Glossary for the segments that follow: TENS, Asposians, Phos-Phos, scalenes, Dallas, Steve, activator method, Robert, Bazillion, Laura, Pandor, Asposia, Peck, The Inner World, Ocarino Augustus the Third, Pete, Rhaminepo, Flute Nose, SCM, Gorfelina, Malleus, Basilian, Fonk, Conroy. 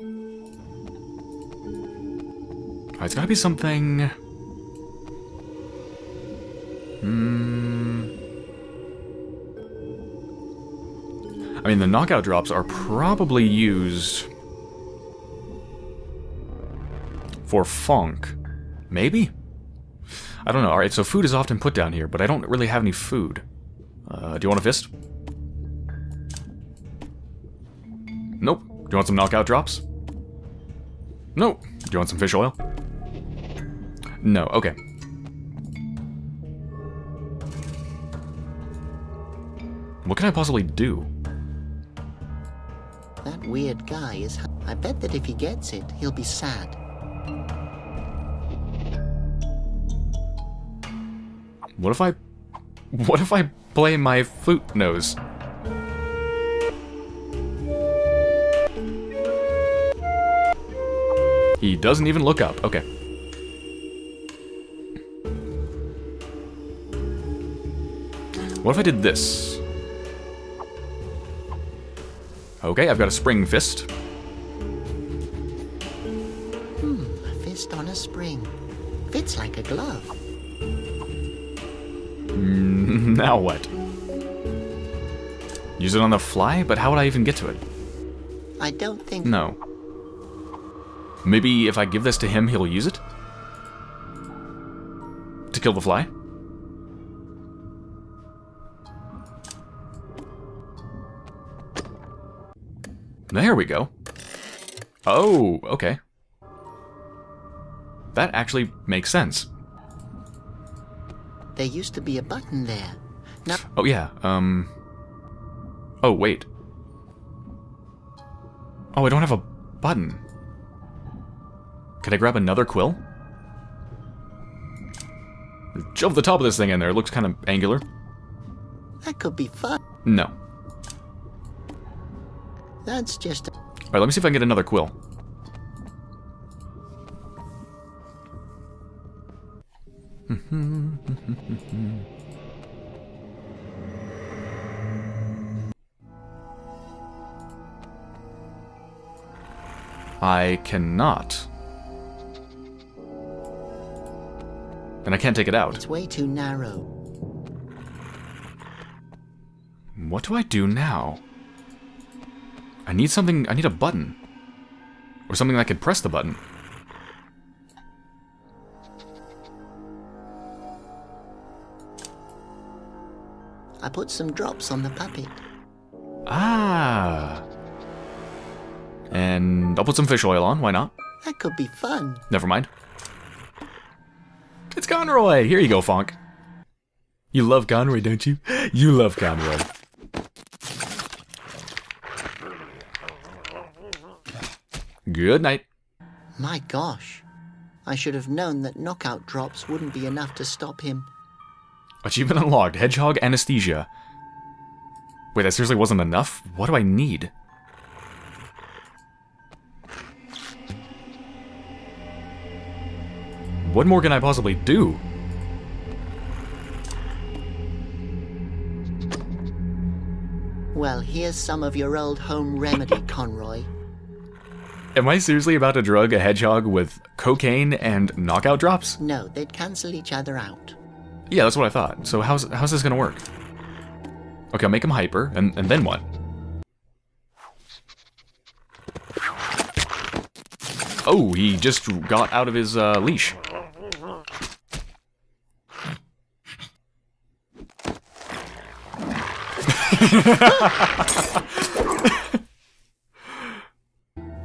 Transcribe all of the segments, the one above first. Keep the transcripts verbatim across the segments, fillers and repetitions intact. Oh, it's gotta be something... Hmm... I mean, the knockout drops are probably used... for Fonk. Maybe? I don't know. Alright, so food is often put down here, but I don't really have any food. Uh, do you want a fist? Nope. Do you want some knockout drops? No. Do you want some fish oil? No. Okay. What can I possibly do? That weird guy is... I bet that if he gets it, he'll be sad. What if I... What if I play my flute nose? He doesn't even look up. Okay. What if I did this? Okay, I've got a spring fist. Hmm, a fist on a spring. Fits like a glove. Now what? Use it on the fly? But how would I even get to it? I don't think... No. Maybe if I give this to him, he'll use it? To kill the fly? There we go. Oh, okay. That actually makes sense. There used to be a button there. No. Oh, yeah. Um. Oh, wait. Oh, I don't have a button. Can I grab another quill? Shove the top of this thing in there. It looks kind of angular. That could be fun. No. That's just... A All right, let me see if I can get another quill. I cannot. And I can't take it out. It's way too narrow. What do I do now? I need something, I need a button. Or something that could press the button. I put some drops on the puppet. Ah. And I'll put some fish oil on, why not? That could be fun. Never mind. It's Conroy! Here you go, Fonk. You love Conroy, don't you? You love Conroy. Good night. My gosh. I should have known that knockout drops wouldn't be enough to stop him. Achievement unlocked. Hedgehog anesthesia. Wait, that seriously wasn't enough? What do I need? What more can I possibly do? Well, here's some of your old home remedy, Conroy. Am I seriously about to drug a hedgehog with cocaine and knockout drops? No, they'd cancel each other out. Yeah, that's what I thought. So how's, how's this gonna work? Okay, I'll make him hyper, and, and then what? Oh, he just got out of his uh, leash.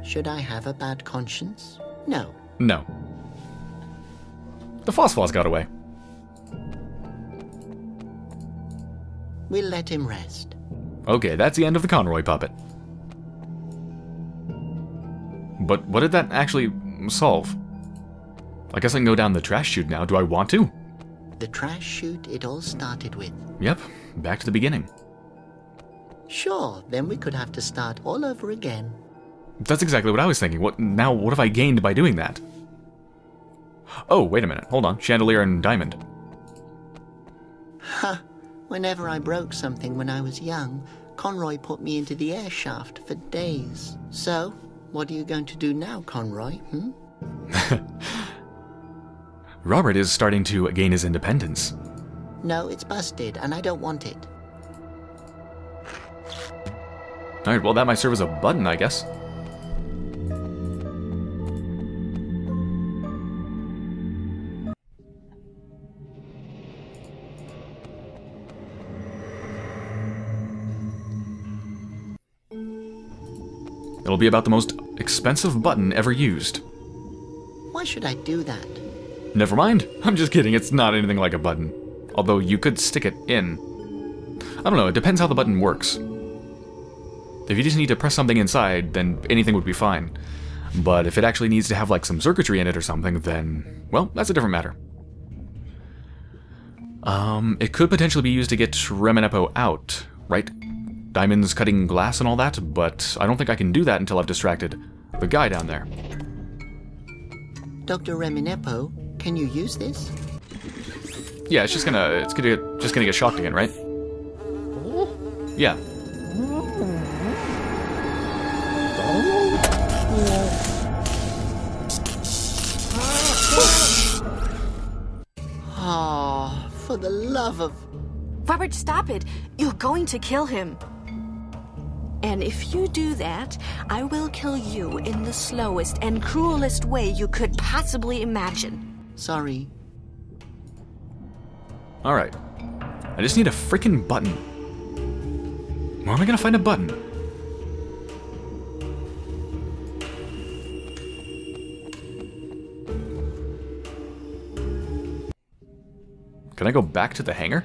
Should I have a bad conscience? No. No. The Phos-Phos got away. We'll let him rest. Okay, that's the end of the Conroy puppet. But what did that actually solve? I guess I can go down the trash chute now. Do I want to? The trash chute it all started with. Yep, back to the beginning. Sure, then we could have to start all over again. That's exactly what I was thinking. What now, what have I gained by doing that? Oh, wait a minute. Hold on. Chandelier and diamond. Ha! Whenever I broke something when I was young, Conroy put me into the air shaft for days. So, What are you going to do now, Conroy? Hmm? Robert is starting to gain his independence. No, it's busted, and I don't want it. Alright, well that might serve as a button, I guess. It'll be about the most expensive button ever used. Why should I do that? Never mind. I'm just kidding. It's not anything like a button. Although you could stick it in. I don't know. It depends how the button works. If you just need to press something inside, then anything would be fine. But if it actually needs to have like some circuitry in it or something, then, well, that's a different matter. Um, it could potentially be used to get Rhaminepo out, right? Diamonds cutting glass and all that, but I don't think I can do that until I've distracted the guy down there. Doctor Rhaminepo, can you use this? Yeah, it's just gonna, it's gonna, get, just gonna get shocked again, right? Yeah. Oh, for the love of... Robert, stop it! You're going to kill him! And if you do that, I will kill you in the slowest and cruelest way you could possibly imagine. Sorry. Alright. I just need a freaking button. Where am I gonna find a button? Can I go back to the hangar?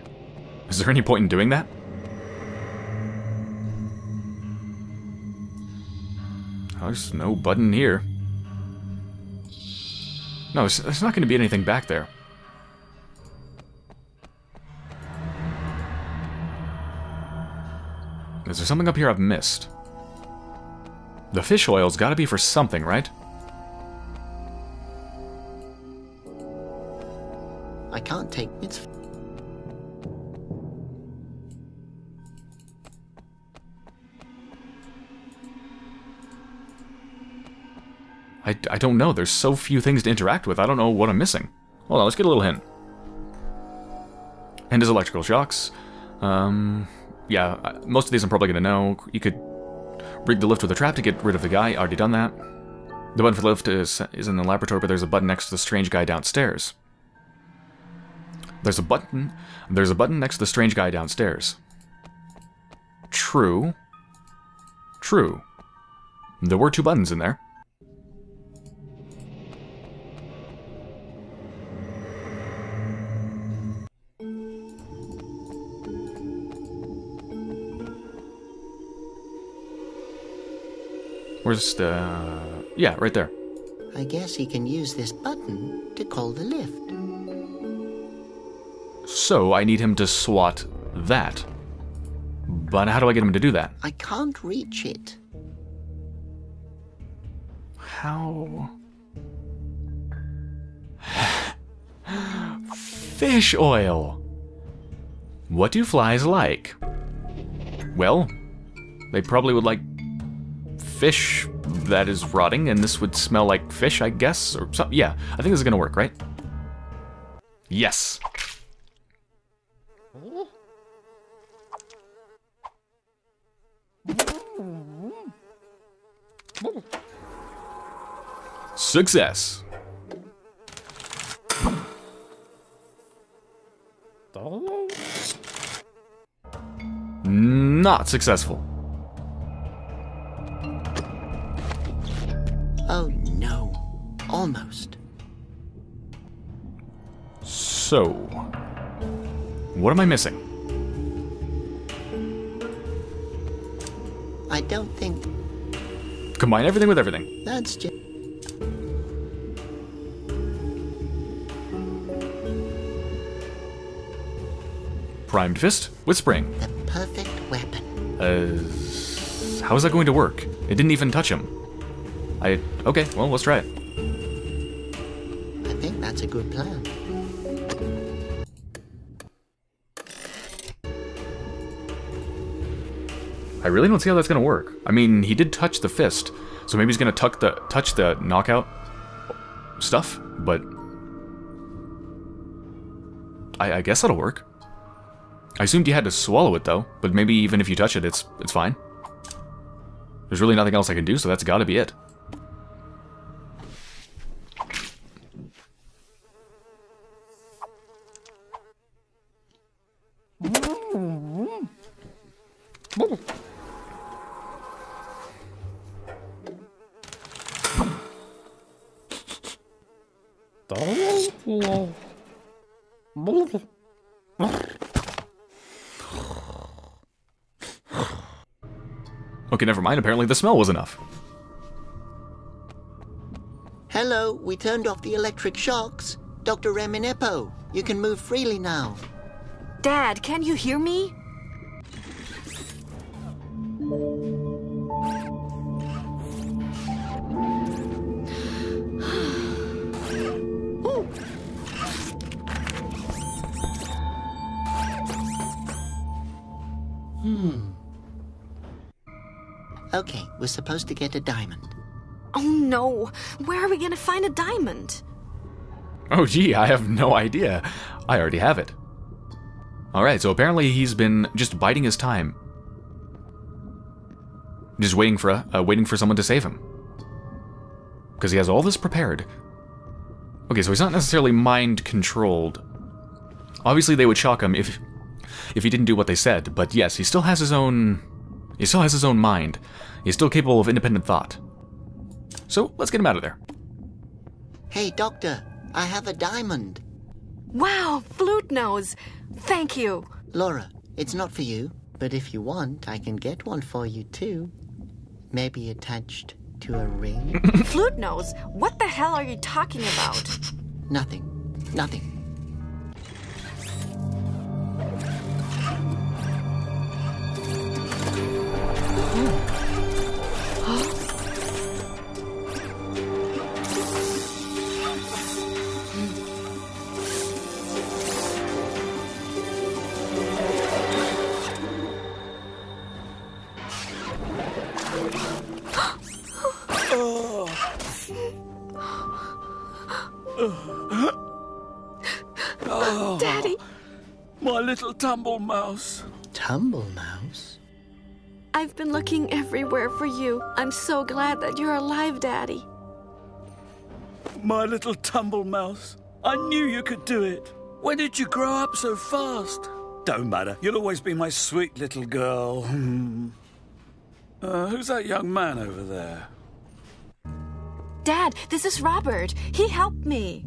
Is there any point in doing that? There's no button here. No, there's not going to be anything back there. Is there something up here I've missed? The fish oil's got to be for something, right? I can't take it. I, I don't know. There's so few things to interact with. I don't know what I'm missing. Hold on, let's get a little hint. And his electrical shocks. Um, yeah, most of these I'm probably going to know. You could rig the lift with a trap to get rid of the guy. Already done that. The button for the lift is, is in the laboratory, but there's a button next to the strange guy downstairs. There's a button. There's a button next to the strange guy downstairs. True. True. There were two buttons in there. Where's the... yeah, right there. I guess he can use this button to call the lift. So I need him to swat that. But how do I get him to do that? I can't reach it. How? Fish oil! What do flies like? Well, they probably would like fish that is rotting, and this would smell like fish, I guess, or something. Yeah, I think this is gonna work, right? Yes. Success. Not successful. Oh no, almost. So, what am I missing? I don't think... Combine everything with everything. That's just... Primed fist with spring. The perfect weapon. Uh, how is that going to work? It didn't even touch him. I, okay, well, let's try it. I think that's a good plan. I really don't see how that's going to work. I mean, he did touch the fist, So maybe he's gonna tuck the touch the knockout stuff, but I, I guess that'll work. I assumed you had to swallow it though, but maybe even if you touch it, it's it's fine. There's really nothing else I can do, so that's gotta be it. Okay, never mind. Apparently the smell was enough. Hello, we turned off the electric shocks. Doctor Rhaminepo, you can move freely now. Dad, can you hear me? Hmm. Okay, we're supposed to get a diamond. Oh no! Where are we gonna find a diamond? Oh gee, I have no idea. I already have it. Alright, so apparently he's been just biding his time. Just waiting for, a, uh, waiting for someone to save him. Because he has all this prepared. Okay, so he's not necessarily mind-controlled. Obviously they would shock him if... if he didn't do what they said, but yes, he still has his own... He still has his own mind. He's still capable of independent thought. So, let's get him out of there. Hey, Doctor, I have a diamond. Wow, Flute Nose! Thank you. Laura, it's not for you, but if you want, I can get one for you too. Maybe attached to a ring? Flute Nose, what the hell are you talking about? Nothing. Nothing. Tumble Mouse. Tumble Mouse? I've been looking everywhere for you. I'm so glad that you're alive, Daddy. My little Tumble Mouse. I knew you could do it. When did you grow up so fast? Don't matter. You'll always be my sweet little girl. Uh, who's that young man over there? Dad, this is Robert. He helped me.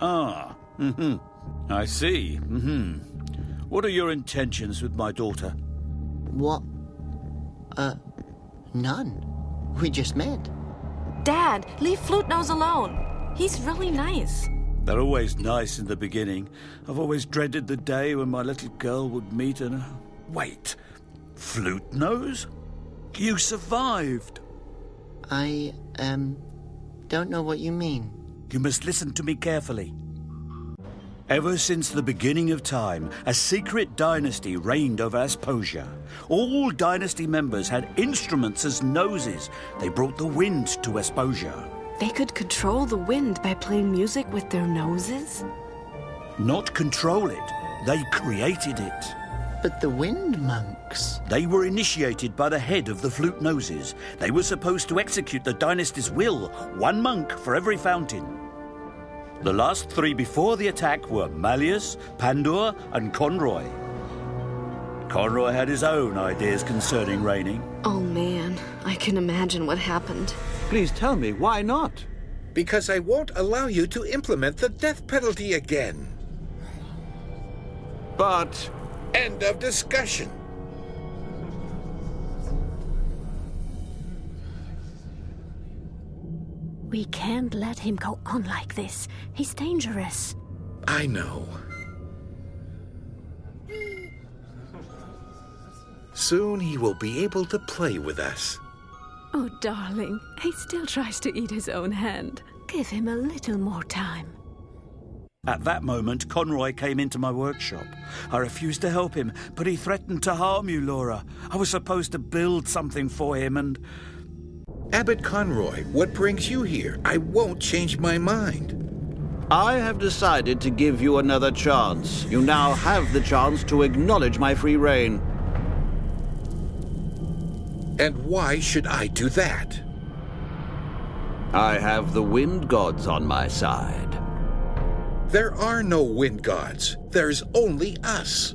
Ah, mm-hmm. I see. Mm-hmm. What are your intentions with my daughter? What? Uh, none. We just met. Dad, leave Flute Nose alone. He's really nice. They're always nice in the beginning. I've always dreaded the day when my little girl would meet and... Wait, Flute Nose? You survived. I, um, don't know what you mean. You must listen to me carefully. Ever since the beginning of time, a secret dynasty reigned over Asposia. All dynasty members had instruments as noses. They brought the wind to Asposia. They could control the wind by playing music with their noses? Not control it. They created it. But the wind monks... They were initiated by the head of the Flute Noses. They were supposed to execute the dynasty's will, one monk for every fountain. The last three before the attack were Malleus, Pandor, and Conroy. Conroy had his own ideas concerning reigning. Oh man, I can imagine what happened. Please tell me, why not? Because I won't allow you to implement the death penalty again. But... End of discussion. We can't let him go on like this. He's dangerous. I know. Soon he will be able to play with us. Oh, darling. He still tries to eat his own hand. Give him a little more time. At that moment, Conroy came into my workshop. I refused to help him, but he threatened to harm you, Laura. I was supposed to build something for him and... Abbot Conroy, what brings you here? I won't change my mind. I have decided to give you another chance. You now have the chance to acknowledge my free reign. And why should I do that? I have the wind gods on my side. There are no wind gods. There's only us.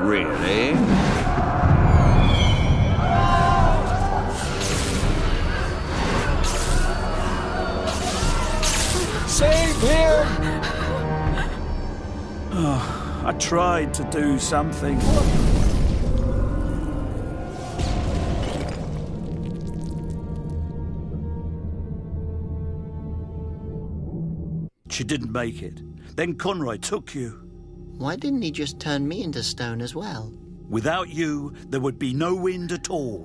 Really? Save him! Oh, I tried to do something. She didn't make it. Then Conroy took you. Why didn't he just turn me into stone as well? Without you, there would be no wind at all.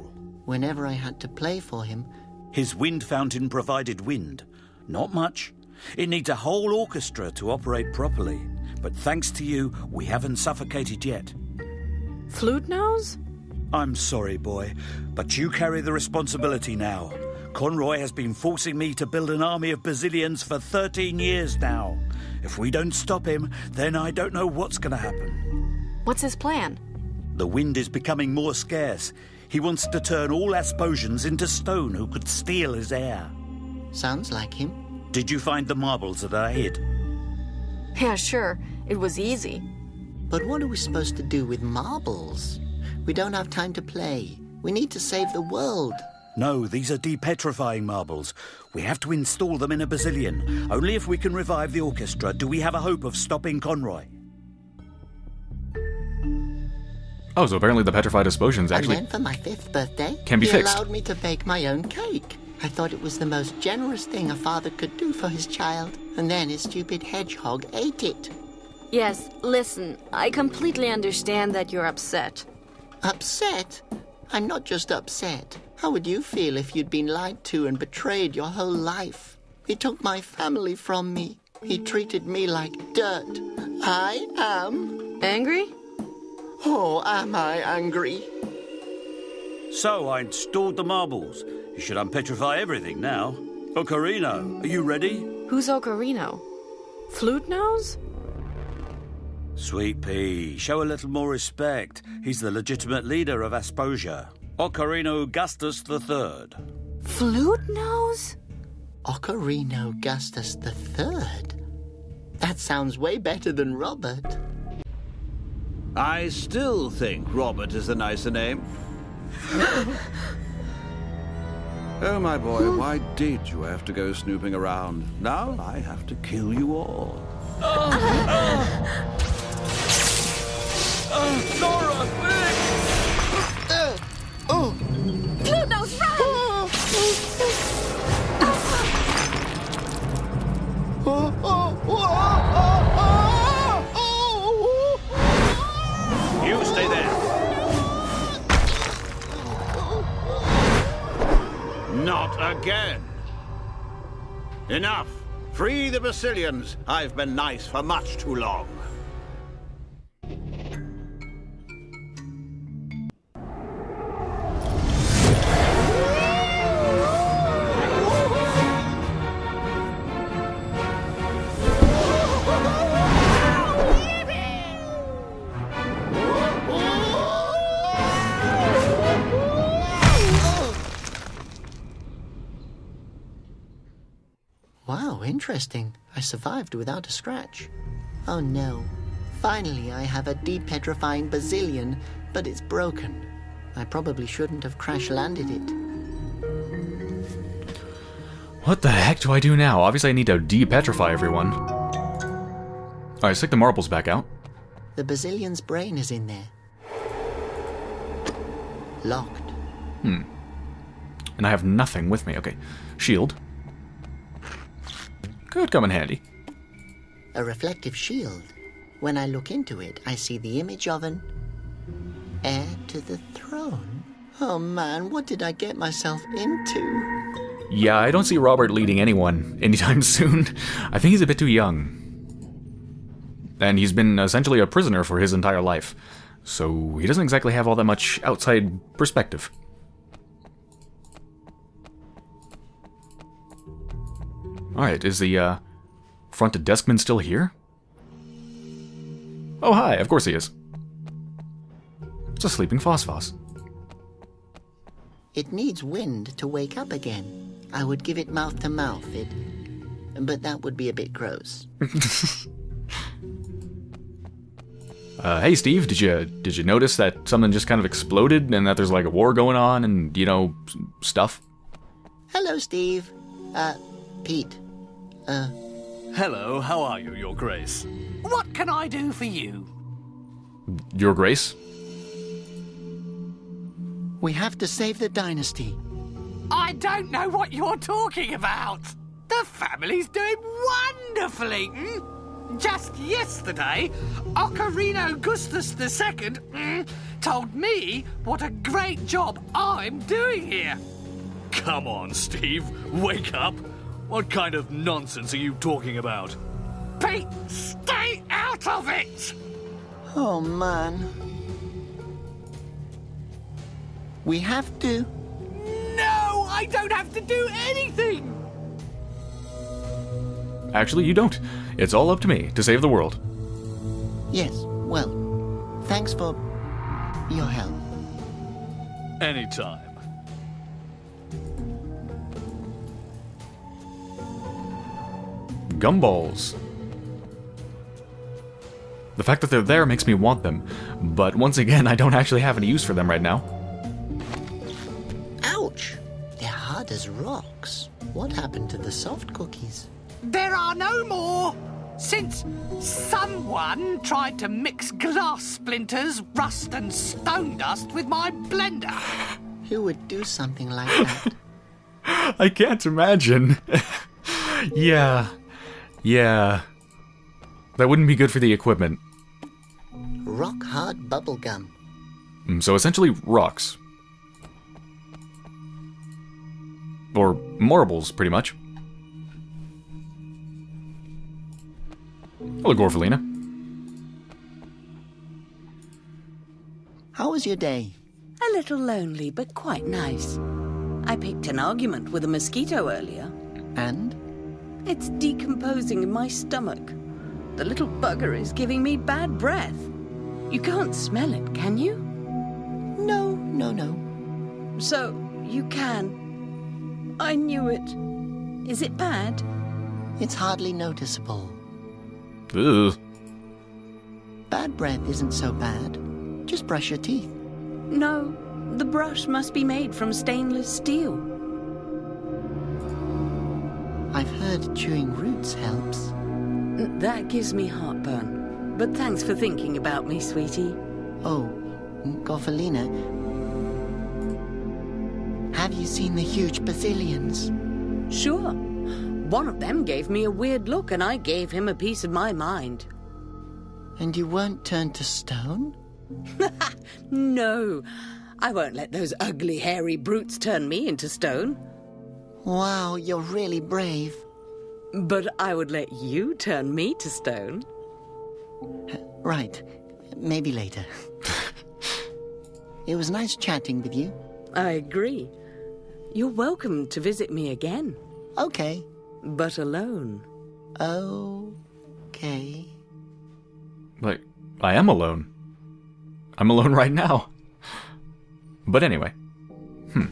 Whenever I had to play for him... His wind fountain provided wind. Not much. It needs a whole orchestra to operate properly. But thanks to you, we haven't suffocated yet. Flute Nose? I'm sorry, boy, but you carry the responsibility now. Conroy has been forcing me to build an army of Bazillions for thirteen years now. If we don't stop him, then I don't know what's going to happen. What's his plan? The wind is becoming more scarce. He wants to turn all Asposians into stone who could steal his air. Sounds like him. Did you find the marbles that I hid? Yeah, sure. It was easy. But what are we supposed to do with marbles? We don't have time to play. We need to save the world. No, these are depetrifying marbles. We have to install them in a Bazillion. Only if we can revive the orchestra do we have a hope of stopping Conroy. Oh, so apparently the petrified Asposians actually... Again, for my fifth birthday, can be fixed. He allowed me to bake my own cake. I thought it was the most generous thing a father could do for his child. And then his stupid hedgehog ate it. Yes, listen, I completely understand that you're upset. Upset? I'm not just upset. How would you feel if you'd been lied to and betrayed your whole life? He took my family from me. He treated me like dirt. I am... Angry? Oh, am I angry? So I installed the marbles. You should unpetrify everything now. Ocarino, are you ready? Who's Ocarino? Flute Nose? Sweet pea, show a little more respect. He's the legitimate leader of Asposia. Ocarino Augustus the Third. Flute Nose? Ocarino Augustus the Third? That sounds way better than Robert. I still think Robert is the nicer name. Oh, my boy, why did you have to go snooping around? Now I have to kill you all. Oh, oh. Oh, Laura, quick! Uh, oh. Blue Nose, run! Oh, oh, oh, oh, oh, oh, oh, oh. You stay there. Not again. Enough. Free the Basilians! I've been nice for much too long. Interesting. I survived without a scratch. Oh no. Finally I have a depetrifying Bazillion, but it's broken. I probably shouldn't have crash-landed it. What the heck do I do now? Obviously I need to depetrify everyone. Alright, stick the marbles back out. The Bazillion's brain is in there. Locked. Hmm. And I have nothing with me. Okay. Shield. Could come in handy. A reflective shield. When I look into it, I see the image of an heir to the throne. Oh man, what did I get myself into? Yeah, I don't see Robert leading anyone anytime soon. I think he's a bit too young. And he's been essentially a prisoner for his entire life. So he doesn't exactly have all that much outside perspective. Alright, is the uh, front deskman still here? Oh, hi, of course he is. It's a sleeping Phos-Phos. It needs wind to wake up again. I would give it mouth to mouth, it... but that would be a bit gross. Uh, hey Steve, did you did you notice that something just kind of exploded and that there's like a war going on and, you know, stuff? Hello, Steve. Uh, Pete. Uh... Hello, how are you, Your Grace? What can I do for you? Your Grace? We have to save the dynasty. I don't know what you're talking about! The family's doing wonderfully! Mm? Just yesterday, Ocarino Augustus the Third mm, told me what a great job I'm doing here. Come on, Steve, wake up. What kind of nonsense are you talking about? Pete, stay out of it! Oh, man. We have to. No, I don't have to do anything! Actually, you don't. It's all up to me to save the world. Yes, well, thanks for your help. Anytime. Gumballs. The fact that they're there makes me want them, but once again, I don't actually have any use for them right now. Ouch! They're hard as rocks. What happened to the soft cookies? There are no more! Since someone tried to mix glass splinters, rust and stone dust with my blender. Who would do something like that? I can't imagine. Yeah. Yeah. That wouldn't be good for the equipment. Rock hard bubblegum. So essentially rocks. Or marbles, pretty much. Hello, Gorfelina. How was your day? A little lonely, but quite nice. I picked an argument with a mosquito earlier. And? It's decomposing in my stomach. The little bugger is giving me bad breath. You can't smell it, can you? No, no, no. So, you can. I knew it. Is it bad? It's hardly noticeable. Ugh. Bad breath isn't so bad. Just brush your teeth. No, the brush must be made from stainless steel. I've heard chewing roots helps. That gives me heartburn. But thanks for thinking about me, sweetie. Oh, Gorfelina. Have you seen the huge bazillions? Sure. One of them gave me a weird look, and I gave him a piece of my mind. And you weren't turned to stone? No. I won't let those ugly, hairy brutes turn me into stone. Wow, you're really brave. But I would let you turn me to stone. Right. Maybe later. It was nice chatting with you. I agree. You're welcome to visit me again. Okay. But alone. Okay. Like, I am alone. I'm alone right now. But anyway. Hmm.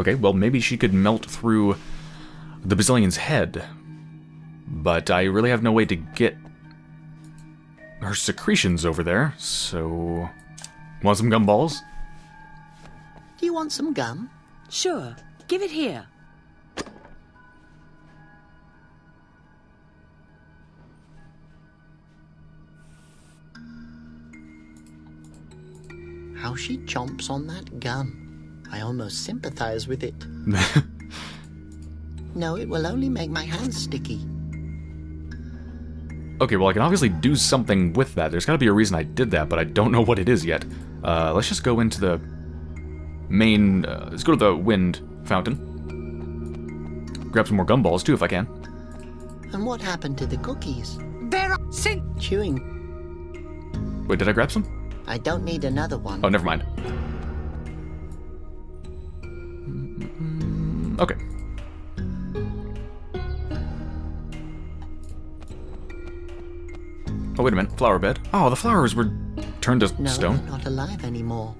Okay, well, maybe she could melt through the bazillion's head. But I really have no way to get her secretions over there, so... Want some gumballs? Do you want some gum? Sure. Give it here. How she chomps on that gum. I almost sympathize with it. No, it will only make my hands sticky. Okay, well, I can obviously do something with that. There's gotta be a reason I did that, but I don't know what it is yet. Uh, let's just go into the main... Uh, let's go to the wind fountain. Grab some more gumballs, too, if I can. And what happened to the cookies? They're a sin- Chewing. Wait, did I grab some? I don't need another one. Oh, never mind. Okay. Oh, wait a minute. Flower bed. Oh, the flowers were turned to no, stone. No, not alive anymore.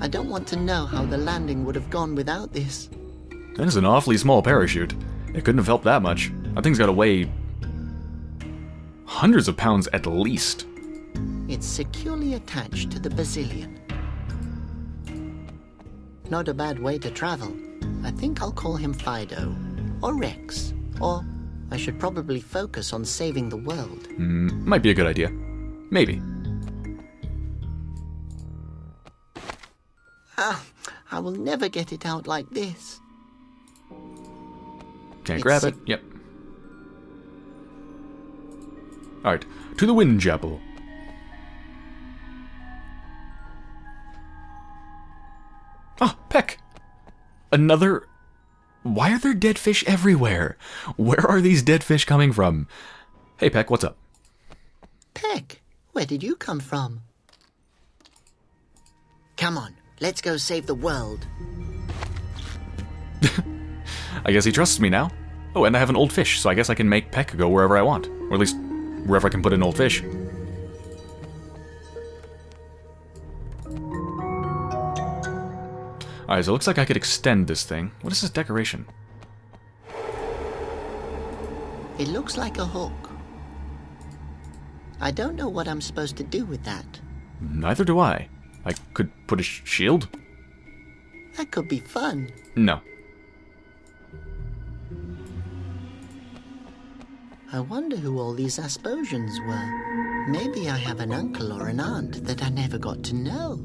I don't want to know how the landing would have gone without this. That is an awfully small parachute. It couldn't have helped that much. That thing's got to weigh hundreds of pounds at least. It's securely attached to the Basilian. Not a bad way to travel. I think I'll call him Fido, or Rex, or I should probably focus on saving the world. Mm, might be a good idea. Maybe. Ah, I will never get it out like this. Can't it's grab it. Yep. Alright, to the Wind Chapel. Ah, Peck! Another... Why are there dead fish everywhere? Where are these dead fish coming from? Hey, Peck, what's up? Peck, where did you come from? Come on, let's go save the world. I guess he trusts me now. Oh, and I have an old fish, so I guess I can make Peck go wherever I want. Or at least, wherever I can put an old fish. Alright, so it looks like I could extend this thing. What is this decoration? It looks like a hook. I don't know what I'm supposed to do with that. Neither do I. I could put a sh shield? That could be fun. No. I wonder who all these Asposians were. Maybe I have an uncle or an aunt that I never got to know.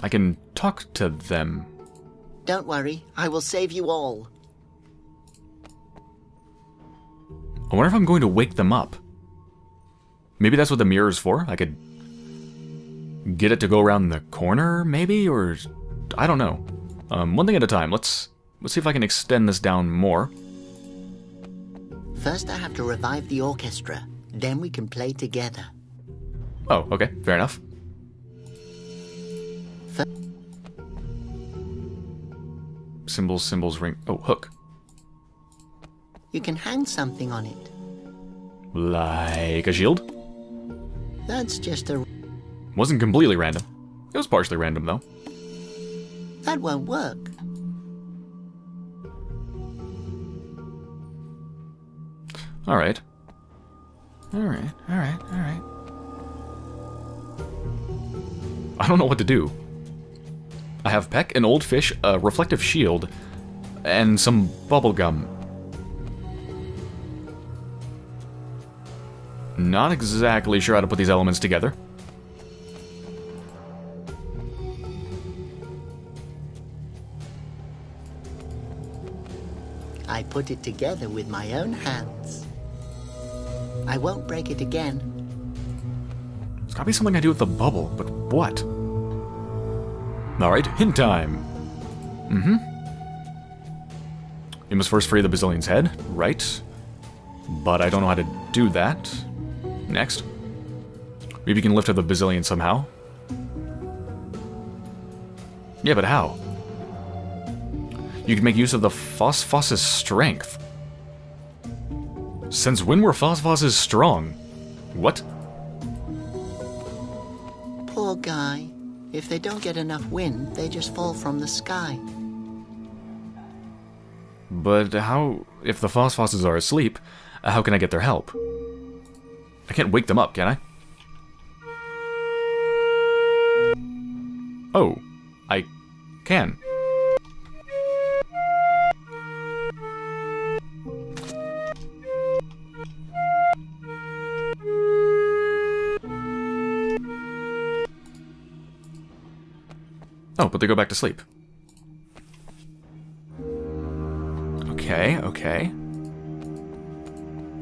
I can talk to them. Don't worry, I will save you all. I wonder if I'm going to wake them up. Maybe that's what the mirror is for? I could get it to go around the corner, maybe? Or, I don't know. Um, one thing at a time. Let's let's see if I can extend this down more. First I have to revive the orchestra. Then we can play together. Oh, okay. Fair enough. Symbols, symbols, ring. Oh, hook. You can hang something on it. Like a shield? That's just a... Wasn't completely random. It was partially random, though. That won't work. Alright. Alright, alright, alright. I don't know what to do. I have Peck, an old fish, a reflective shield, and some bubblegum. Not exactly sure how to put these elements together. I put it together with my own hands. I won't break it again. There's gotta be something I do with the bubble, but what? Alright, hint time! Mm-hmm. You must first free the Basilian's head, right? But I don't know how to do that. Next. Maybe you can lift up the Basilian somehow. Yeah, but how? You can make use of the Phos-Phos's strength. Since when were Phos-Phoses strong? What? Poor guy. If they don't get enough wind, they just fall from the sky. But how... If the Phos-Phoses are asleep, how can I get their help? I can't wake them up, can I? Oh, I can. Oh, but they go back to sleep. Okay, okay.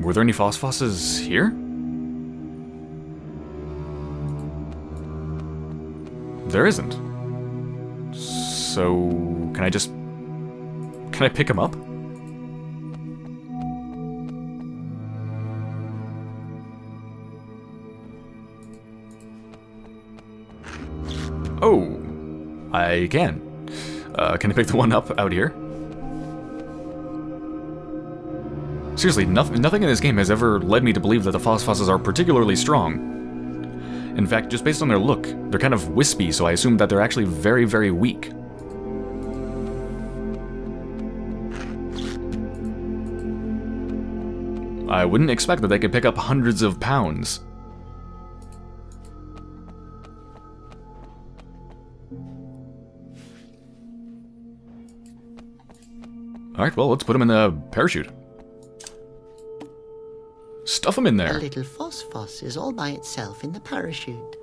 Were there any Phos-Phoses here? There isn't. So, can I just... Can I pick him up? Oh! I can. Uh, can I pick the one up out here? Seriously, nothing, nothing in this game has ever led me to believe that the Phos-Phoses are particularly strong. In fact, just based on their look, they're kind of wispy, so I assume that they're actually very, very weak. I wouldn't expect that they could pick up hundreds of pounds. Alright, well, let's put them in the parachute. Stuff him in there. A little Phos-Phos is all by itself in the parachute.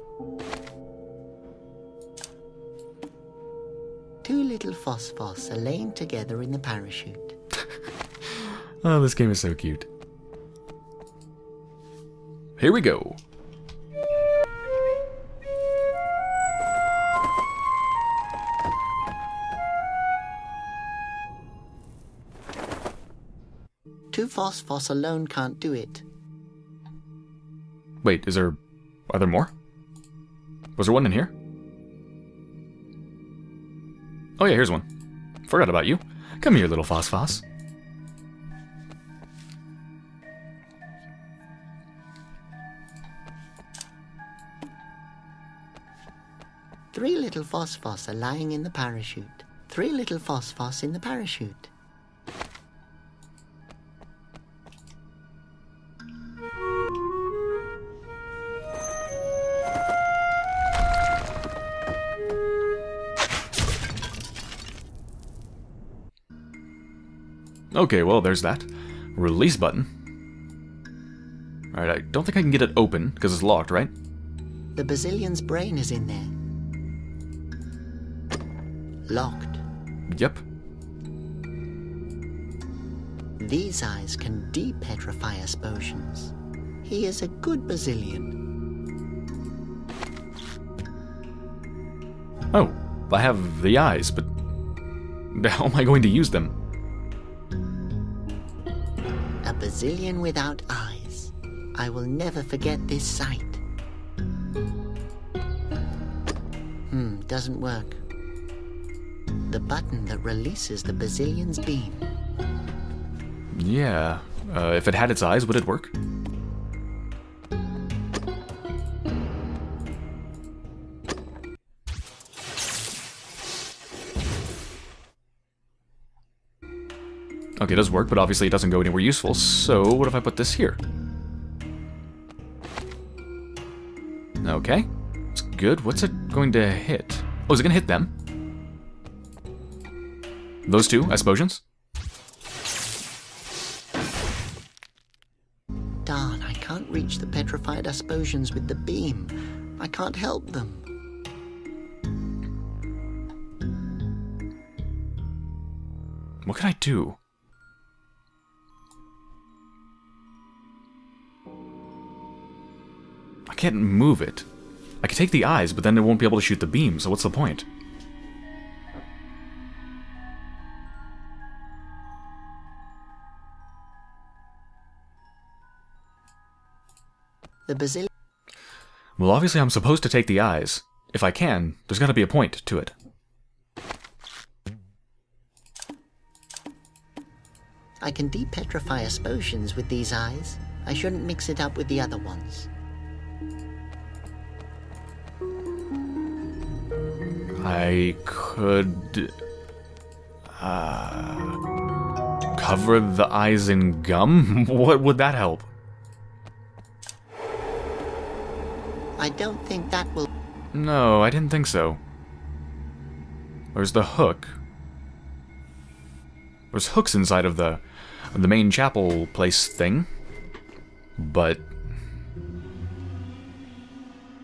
Two little Phos-Phos are laying together in the parachute. Oh, this game is so cute. Here we go. Two Phos-Phos alone can't do it. Wait, is there... are there more? Was there one in here? Oh yeah, here's one. Forgot about you. Come here, little Phos-Phos. Three little Phos-Phos are lying in the parachute. Three little Phos-Phos in the parachute. Okay, well, there's that. Release button. Alright, I don't think I can get it open, because it's locked, right? The Bazillion's brain is in there. Locked. Yep. These eyes can de-petrify Asposians. He is a good Bazillion. Oh, I have the eyes, but how am I going to use them? Bazillion without eyes. I will never forget this sight. Hmm, doesn't work. The button that releases the Bazillion's beam. Yeah, uh, if it had its eyes, would it work? Okay, it does work, but obviously it doesn't go anywhere useful, so what if I put this here? Okay, it's good. What's it going to hit? Oh, is it going to hit them? Those two, Asposians? Darn, I can't reach the petrified Asposians with the beam. I can't help them. What can I do? I can't move it. I can take the eyes, but then it won't be able to shoot the beam, so what's the point? The Bazillion. Well, obviously I'm supposed to take the eyes. If I can, there's gotta be a point to it. I can de-petrify Asposians with these eyes. I shouldn't mix it up with the other ones. I could uh, cover the eyes in gum? What would that help? I don't think that will... No, I didn't think so. Where's the hook? There's hooks inside of the, of the main chapel place thing. But...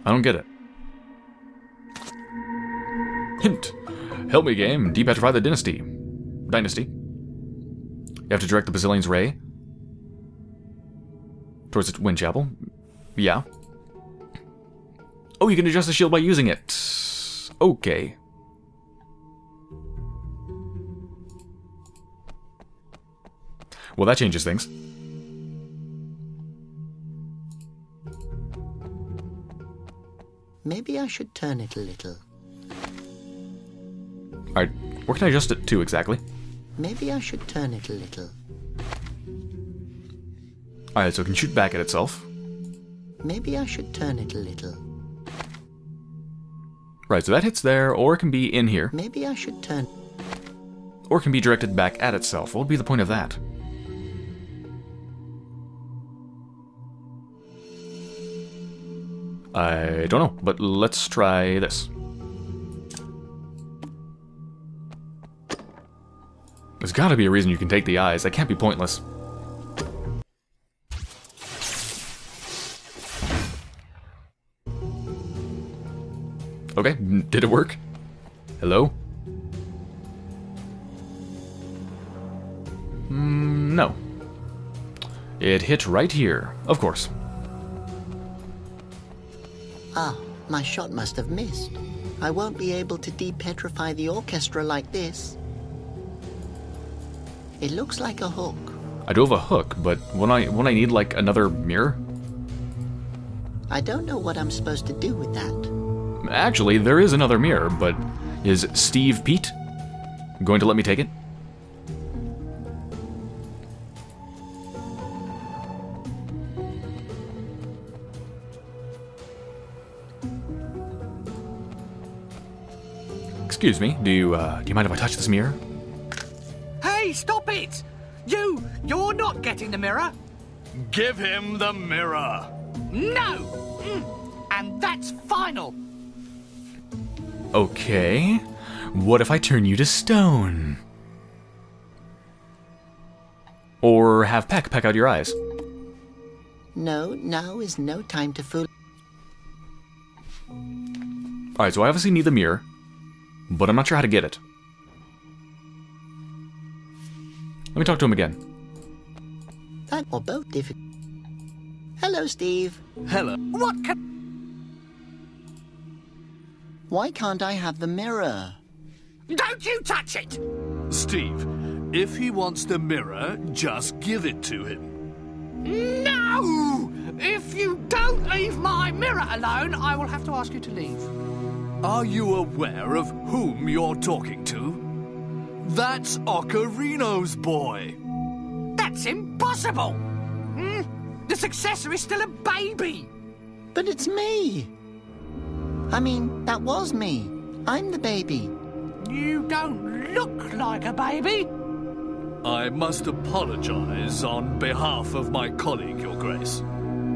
I don't get it. Hint. Help me, game. De-petrify the dynasty. Dynasty. You have to direct the Bazillion's ray towards the Wind Chapel. Yeah. Oh, you can adjust the shield by using it. Okay. Well, that changes things. Maybe I should turn it a little. Alright, Where can I adjust it to exactly? Maybe I should turn it a little. Alright, so it can shoot back at itself. Maybe I should turn it a little. Right, so that hits there, or it can be in here. Maybe I should turn... Or it can be directed back at itself. What would be the point of that? I don't know, but let's try this. There's gotta be a reason you can take the eyes. That can't be pointless. Okay, did it work? Hello? Mm, no. It hit right here, of course. Ah, my shot must have missed. I won't be able to de-petrify the orchestra like this. It looks like a hook. I do have a hook, but won't I, won't I need, like, another mirror? I don't know what I'm supposed to do with that. Actually, there is another mirror, but is Steve Pete going to let me take it? Excuse me, do you, uh, do you mind if I touch this mirror? Hey, stop it! You, you're not getting the mirror! Give him the mirror! No! Mm. And that's final! Okay, what if I turn you to stone? Or have Peck peck out your eyes? No, now is no time to fool. Alright, so I obviously need the mirror, but I'm not sure how to get it. Let me talk to him again. That or both difficult. Hello, Steve. Hello. What can... Why can't I have the mirror? Don't you touch it! Steve, if he wants the mirror, just give it to him. No! If you don't leave my mirror alone, I will have to ask you to leave. Are you aware of whom you're talking to? That's Ocarino's boy. That's impossible! Mm? The successor is still a baby. But it's me. I mean, that was me. I'm the baby. You don't look like a baby. I must apologize on behalf of my colleague, Your Grace.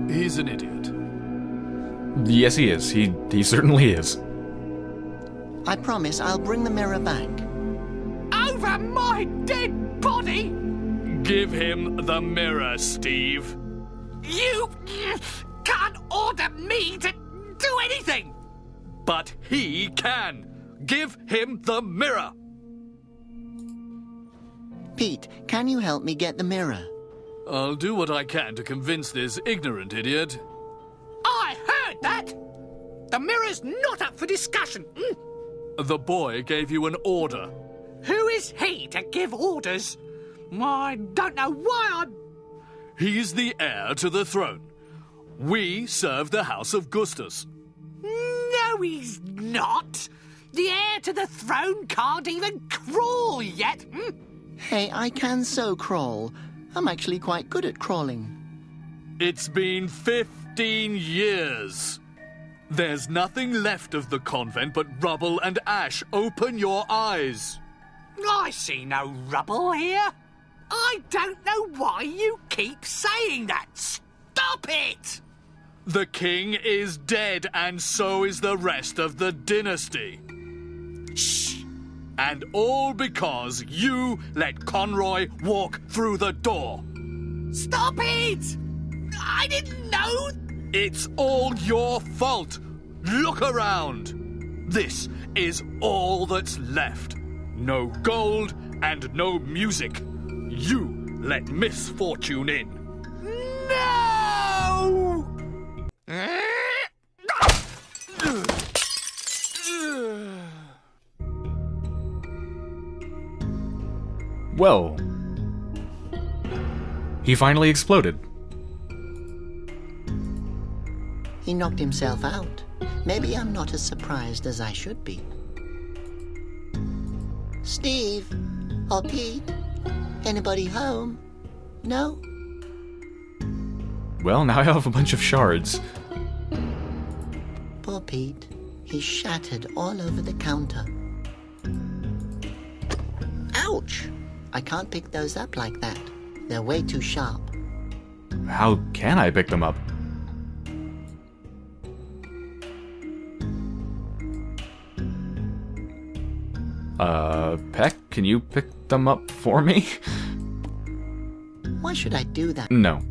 He's an idiot. Yes, he is. He, he certainly is. I promise I'll bring the mirror back. Over my dead body! Give him the mirror, Steve. You can't order me to do anything! But he can! Give him the mirror! Pete, can you help me get the mirror? I'll do what I can to convince this ignorant idiot. I heard that! The mirror's not up for discussion. Mm? The boy gave you an order. Who is he to give orders? I don't know why I... He's the heir to the throne. We serve the House of Augustus. No, he's not! The heir to the throne can't even crawl yet! Mm? Hey, I can so crawl. I'm actually quite good at crawling. It's been fifteen years. There's nothing left of the convent but rubble and ash. Open your eyes. I see no rubble here. I don't know why you keep saying that. Stop it! The king is dead, and so is the rest of the dynasty. Shh! And all because you let Conroy walk through the door. Stop it! I didn't know... It's all your fault. Look around. This is all that's left. No gold and no music. You let misfortune in. No! Well, he finally exploded. He knocked himself out. Maybe I'm not as surprised as I should be. Steve, or Pete? Anybody home? No? Well, now I have a bunch of shards. Poor Pete. He's shattered all over the counter. Ouch! I can't pick those up like that. They're way too sharp. How can I pick them up? Uh, Peck, can you pick them up for me? Why should I do that? No. What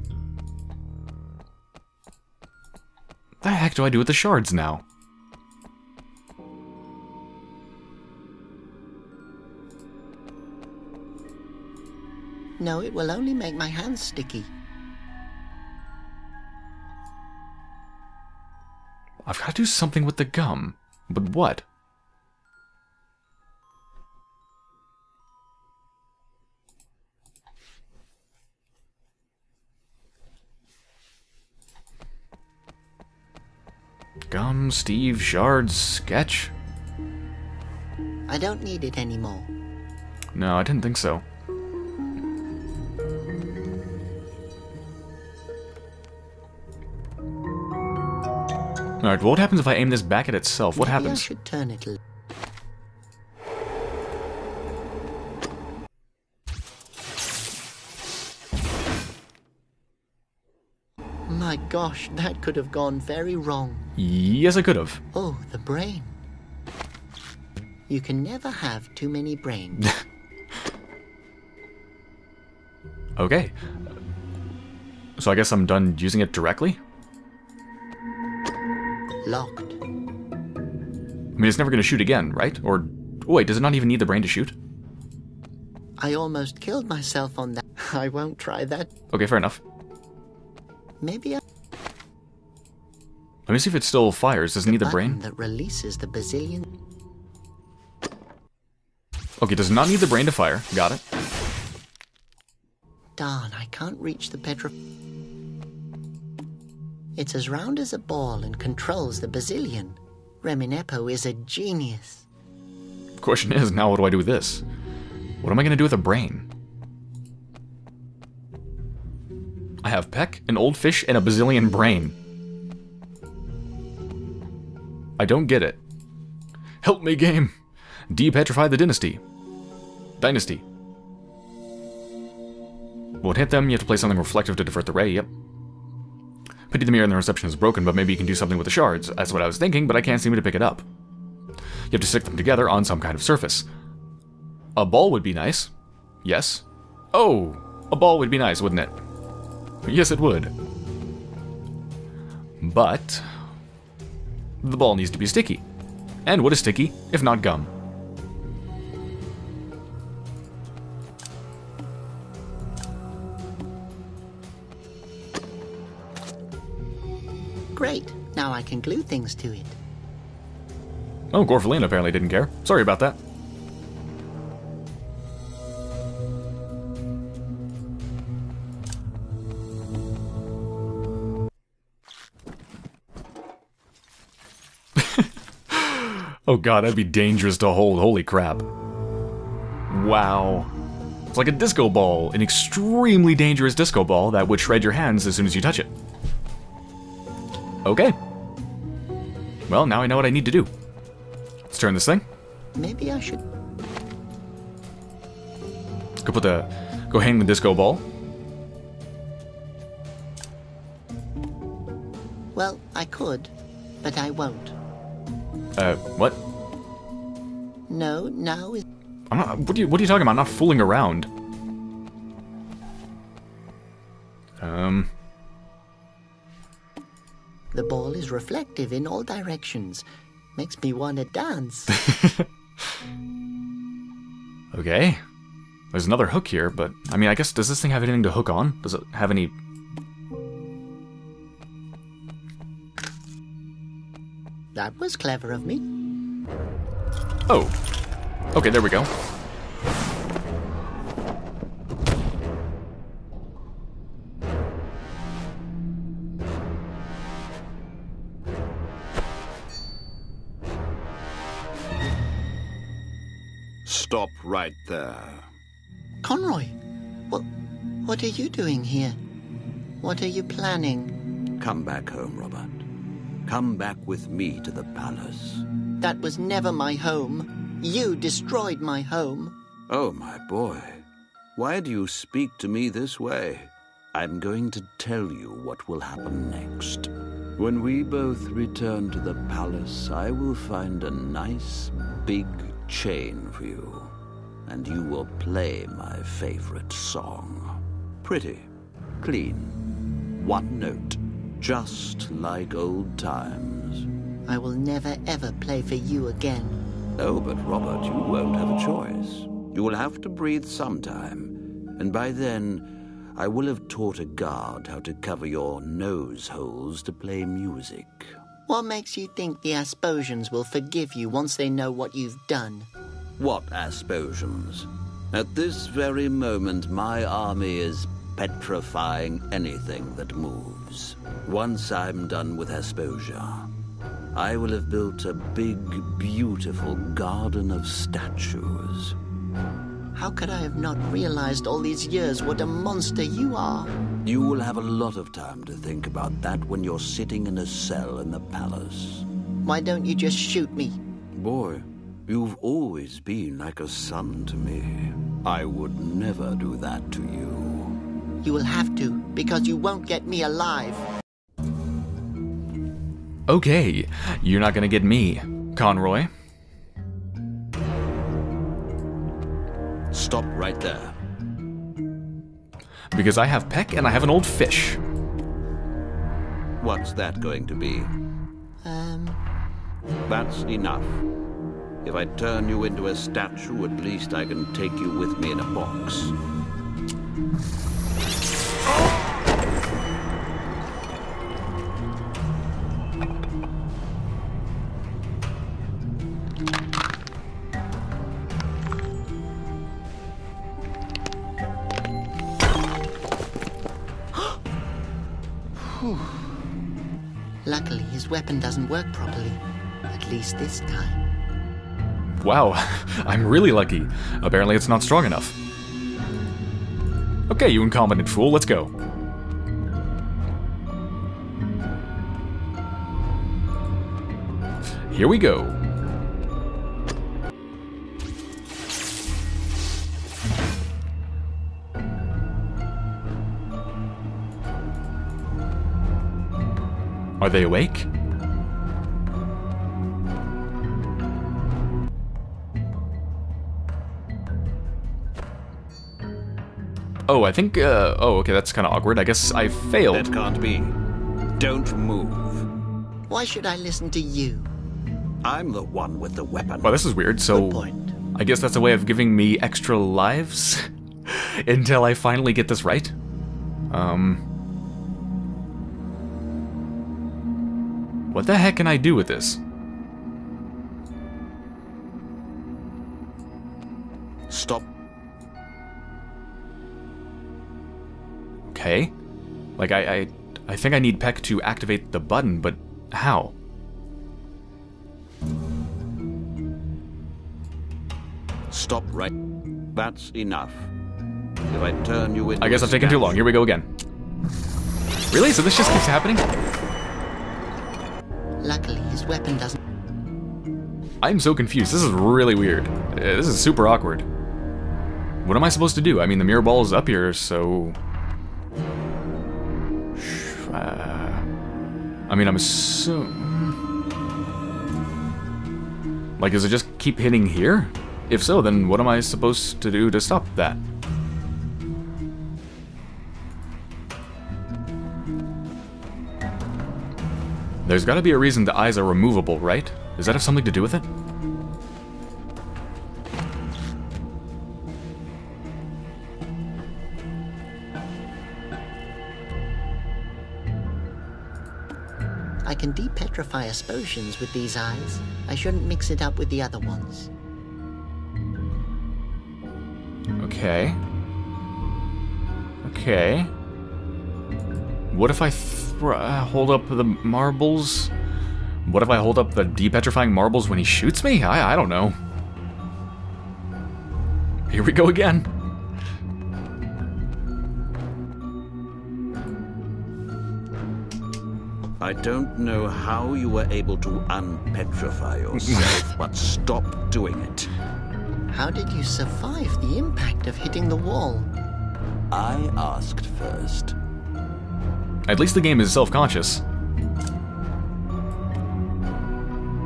the heck do I do with the shards now? No, it will only make my hands sticky. I've got to do something with the gum. But what? Gum, Steve, shards, sketch? I don't need it anymore. No, I didn't think so. Alright, well, what happens if I aim this back at itself? What Maybe happens? I should turn it. My gosh, that could have gone very wrong. Yes, it could have. Oh, the brain. You can never have too many brains. Okay. So I guess I'm done using it directly? Locked. I mean, it's never going to shoot again, right? Or, oh wait, does it not even need the brain to shoot? I almost killed myself on that. I won't try that. Okay, fair enough. Maybe I... Let me see if it still fires. Does it need the brain? That releases the bazillion... Okay, does not need the brain to fire. Got it. Darn, I can't reach the petrol... It's as round as a ball and controls the bazillion. Rhaminepo is a genius. The question is, now what do I do with this? What am I going to do with a brain? I have Peck, an old fish, and a bazillion brain. I don't get it. Help me, game! De-petrify the dynasty. Dynasty. Well, to hit them, you have to play something reflective to divert the ray, yep. Pity the mirror and the reception is broken, but maybe you can do something with the shards. That's what I was thinking, but I can't seem to pick it up. You have to stick them together on some kind of surface. A ball would be nice. Yes. Oh, a ball would be nice, wouldn't it? Yes, it would. But the ball needs to be sticky. And what is sticky, if not gum? Great, now I can glue things to it. Oh, Gorfelina apparently didn't care. Sorry about that. Oh god, that'd be dangerous to hold. Holy crap. Wow. It's like a disco ball, an extremely dangerous disco ball that would shred your hands as soon as you touch it. Okay. Well, now I know what I need to do. Let's turn this thing. Maybe I should go put the go hang the disco ball. Well, I could, but I won't. Uh, what? No, now is I'm not. What are you? What are you talking about? I'm not fooling around. Um. The ball is reflective in all directions. Makes me want to dance. Okay. There's another hook here, but... I mean, I guess, does this thing have anything to hook on? Does it have any... That was clever of me. Oh. Okay, there we go. Stop right there. Conroy, what, what are you doing here? What are you planning? Come back home, Robert. Come back with me to the palace. That was never my home. You destroyed my home. Oh, my boy. Why do you speak to me this way? I'm going to tell you what will happen next. When we both return to the palace, I will find a nice big chain for you, and you will play my favorite song. Pretty, clean, one note, just like old times. I will never ever play for you again. Oh, but Robert, you won't have a choice. You will have to breathe sometime, and by then, I will have taught a guard how to cover your nose holes to play music. What makes you think the Asposians will forgive you once they know what you've done? What Asposians? At this very moment, my army is petrifying anything that moves. Once I'm done with Asposia, I will have built a big, beautiful garden of statues. How could I have not realized all these years what a monster you are? You will have a lot of time to think about that when you're sitting in a cell in the palace. Why don't you just shoot me? Boy, you've always been like a son to me. I would never do that to you. You will have to, because you won't get me alive. Okay, you're not gonna get me, Conroy. Stop right there. Because I have Peck and I have an old fish. What's that going to be? Um... That's enough. If I turn you into a statue, at least I can take you with me in a box. Luckily, his weapon doesn't work properly, at least this time. Wow, I'm really lucky. Apparently it's not strong enough. Okay, you incompetent fool, let's go. Here we go. Are they awake? Oh, I think, uh, oh, okay, that's kind of awkward. I guess I failed. That can't be. Don't move. Why should I listen to you? I'm the one with the weapon. Well, this is weird, so... Good point. I guess that's a way of giving me extra lives until I finally get this right. Um... What the heck can I do with this? Stop. Okay. Like, I, I, I think I need Peck to activate the button, but how? Stop right. That's enough. If I turn you in... I guess I've taken too long. Here we go again. Really? So this just keeps happening? Luckily, his weapon doesn't... I'm so confused. This is really weird. This is super awkward. What am I supposed to do? I mean, the mirror ball is up here, so... Uh, I mean, I'm so... Like, does it just keep hitting here? If so, then what am I supposed to do to stop that? There's gotta be a reason the eyes are removable, right? Does that have something to do with it? I can de-petrify Asposians with these eyes. I shouldn't mix it up with the other ones. Okay. Okay. What if I th hold up the marbles? What if I hold up the de-petrifying marbles when he shoots me? I, I don't know. Here we go again. I don't know how you were able to unpetrify yourself, but stop doing it. How did you survive the impact of hitting the wall? I asked first. At least the game is self-conscious.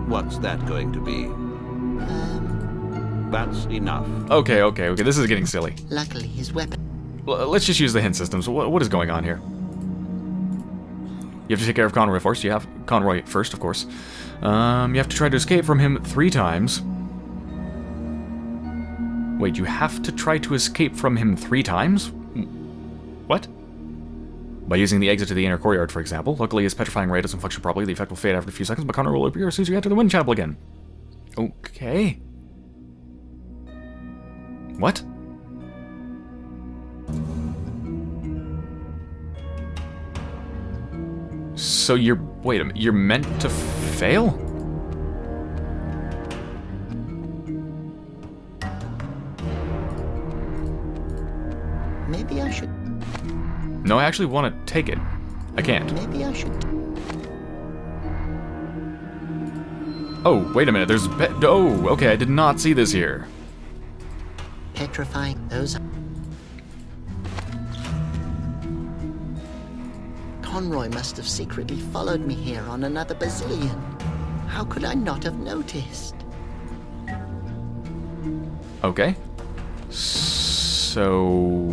What's that going to be? Um... That's enough. Okay, okay, okay, this is getting silly. Luckily, his weapon... L let's just use the hint systems. What, what is going on here? You have to take care of Conroy first. You have Conroy first, of course. Um, you have to try to escape from him three times. Wait, you have to try to escape from him three times? What? By using the exit to the inner courtyard, for example. Luckily, his petrifying ray doesn't function properly. The effect will fade after a few seconds, but Conroy will appear as soon as you enter the wind chapel again. Okay. What? So you're, wait a minute, you're meant to fail? Maybe I should... No, I actually want to take it. I can't. Maybe I should... Oh, wait a minute, there's... Oh, okay, I did not see this here. Petrifying those... Conroy must have secretly followed me here on another bazillion. How could I not have noticed? Okay. So...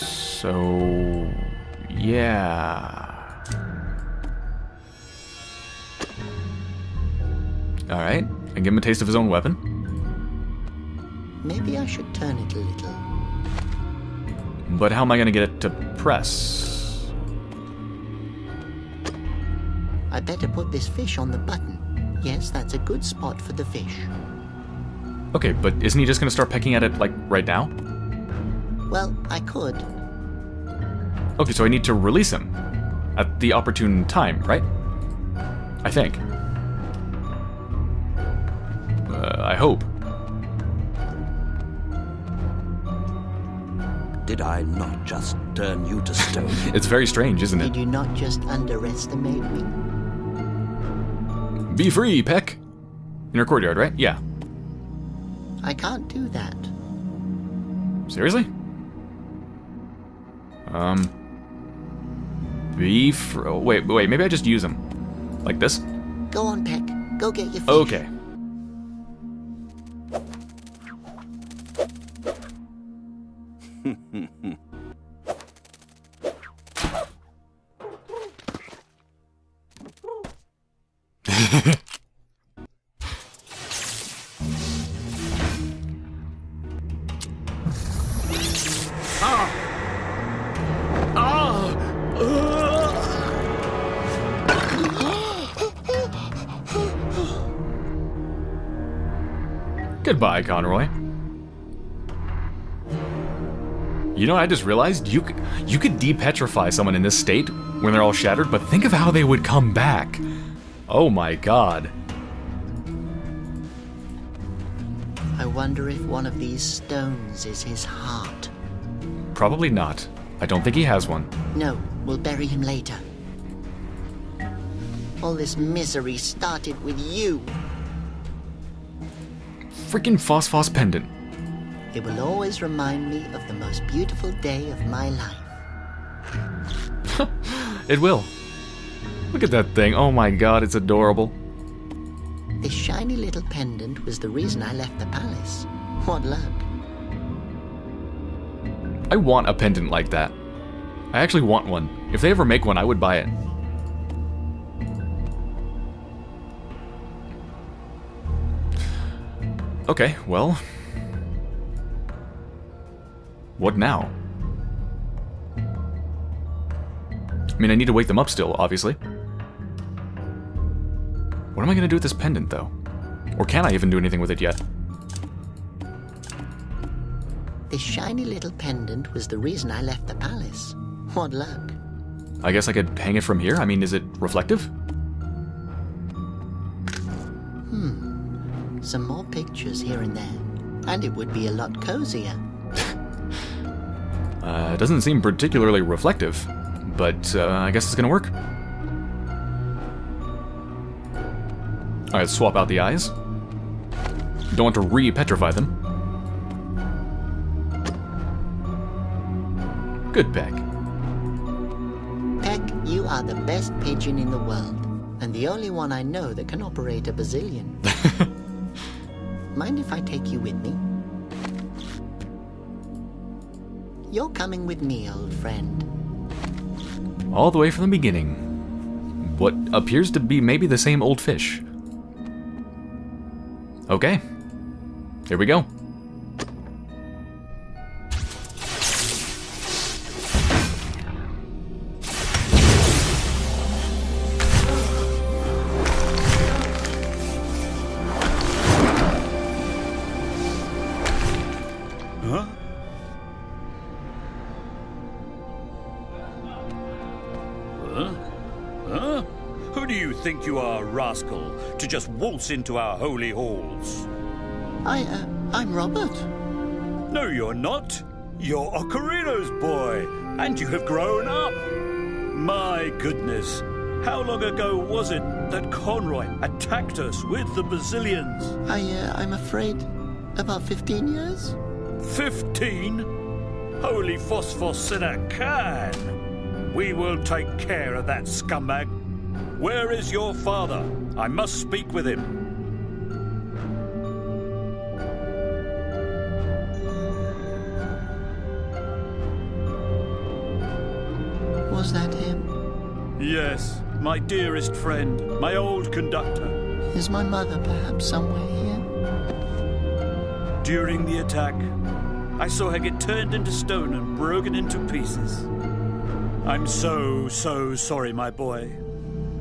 So... Yeah... Alright, and give him a taste of his own weapon. Maybe I should turn it a little. But how am I going to get it to press? I better put this fish on the button. Yes, that's a good spot for the fish. Okay, but isn't he just going to start pecking at it, like, right now? Well, I could. Okay, so I need to release him at the opportune time, right? I think. Uh, I hope. Did I not just turn you to stone? It's very strange, isn't it? Did you not just underestimate me? Be free, Peck! Inner courtyard, right? Yeah. I can't do that. Seriously? Um... Be fr- oh, wait, wait, maybe I just use him. Like this? Go on, Peck. Go get your fish. Okay. Goodbye, Conroy. You know what I just realized? You could, you could de-petrify someone in this state when they're all shattered, but think of how they would come back. Oh my god. I wonder if one of these stones is his heart. Probably not. I don't think he has one. No, we'll bury him later. All this misery started with you. Freaking Phos-Phos pendant. It will always remind me of the most beautiful day of my life. It will. Look at that thing. Oh my god, it's adorable. This shiny little pendant was the reason I left the palace. What luck. I want a pendant like that. I actually want one. If they ever make one, I would buy it. Okay, well... What now? I mean, I need to wake them up still, obviously. What am I gonna do with this pendant, though? Or can I even do anything with it yet? This shiny little pendant was the reason I left the palace. What luck. I guess I could hang it from here? I mean, is it reflective? Hmm. some more pictures here and there, and it would be a lot cozier. uh, doesn't seem particularly reflective, but uh, I guess it's gonna work. Alright, swap out the eyes. Don't want to re-petrify them. Good, Peck. Peck, you are the best pigeon in the world, and the only one I know that can operate a bazillion. Mind if I take you with me? You're coming with me, old friend. All the way from the beginning. What appears to be maybe the same old fish. Okay. Here we go. Rascal, to just waltz into our holy halls. I, uh, I'm Robert. No, you're not. You're Ocarino's boy, and you have grown up. My goodness, how long ago was it that Conroy attacked us with the Basilians? I, uh, I'm afraid, about fifteen years. Fifteen? Holy Phos-Phos in a can. We will take care of that scumbag. Where is your father? I must speak with him. Was that him? Yes, my dearest friend, my old conductor. Is my mother perhaps somewhere here? During the attack, I saw her get turned into stone and broken into pieces. I'm so, so sorry, my boy.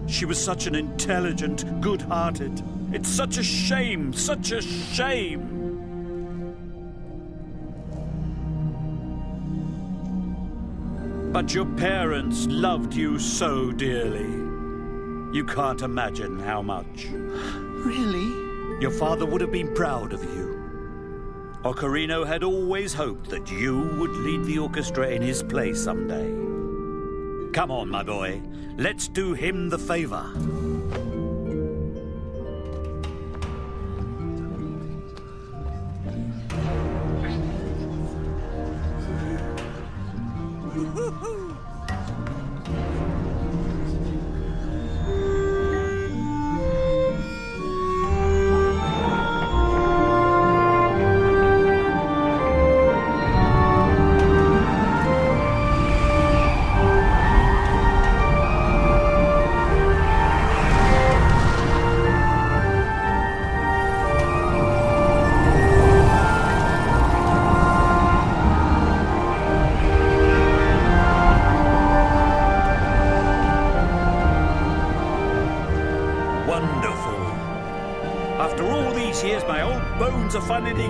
She was such an intelligent, good-hearted. It's such a shame, such a shame! But your parents loved you so dearly. You can't imagine how much. Really? Your father would have been proud of you. Ocarino had always hoped that you would lead the orchestra in his place someday. Come on, my boy. Let's do him the favor.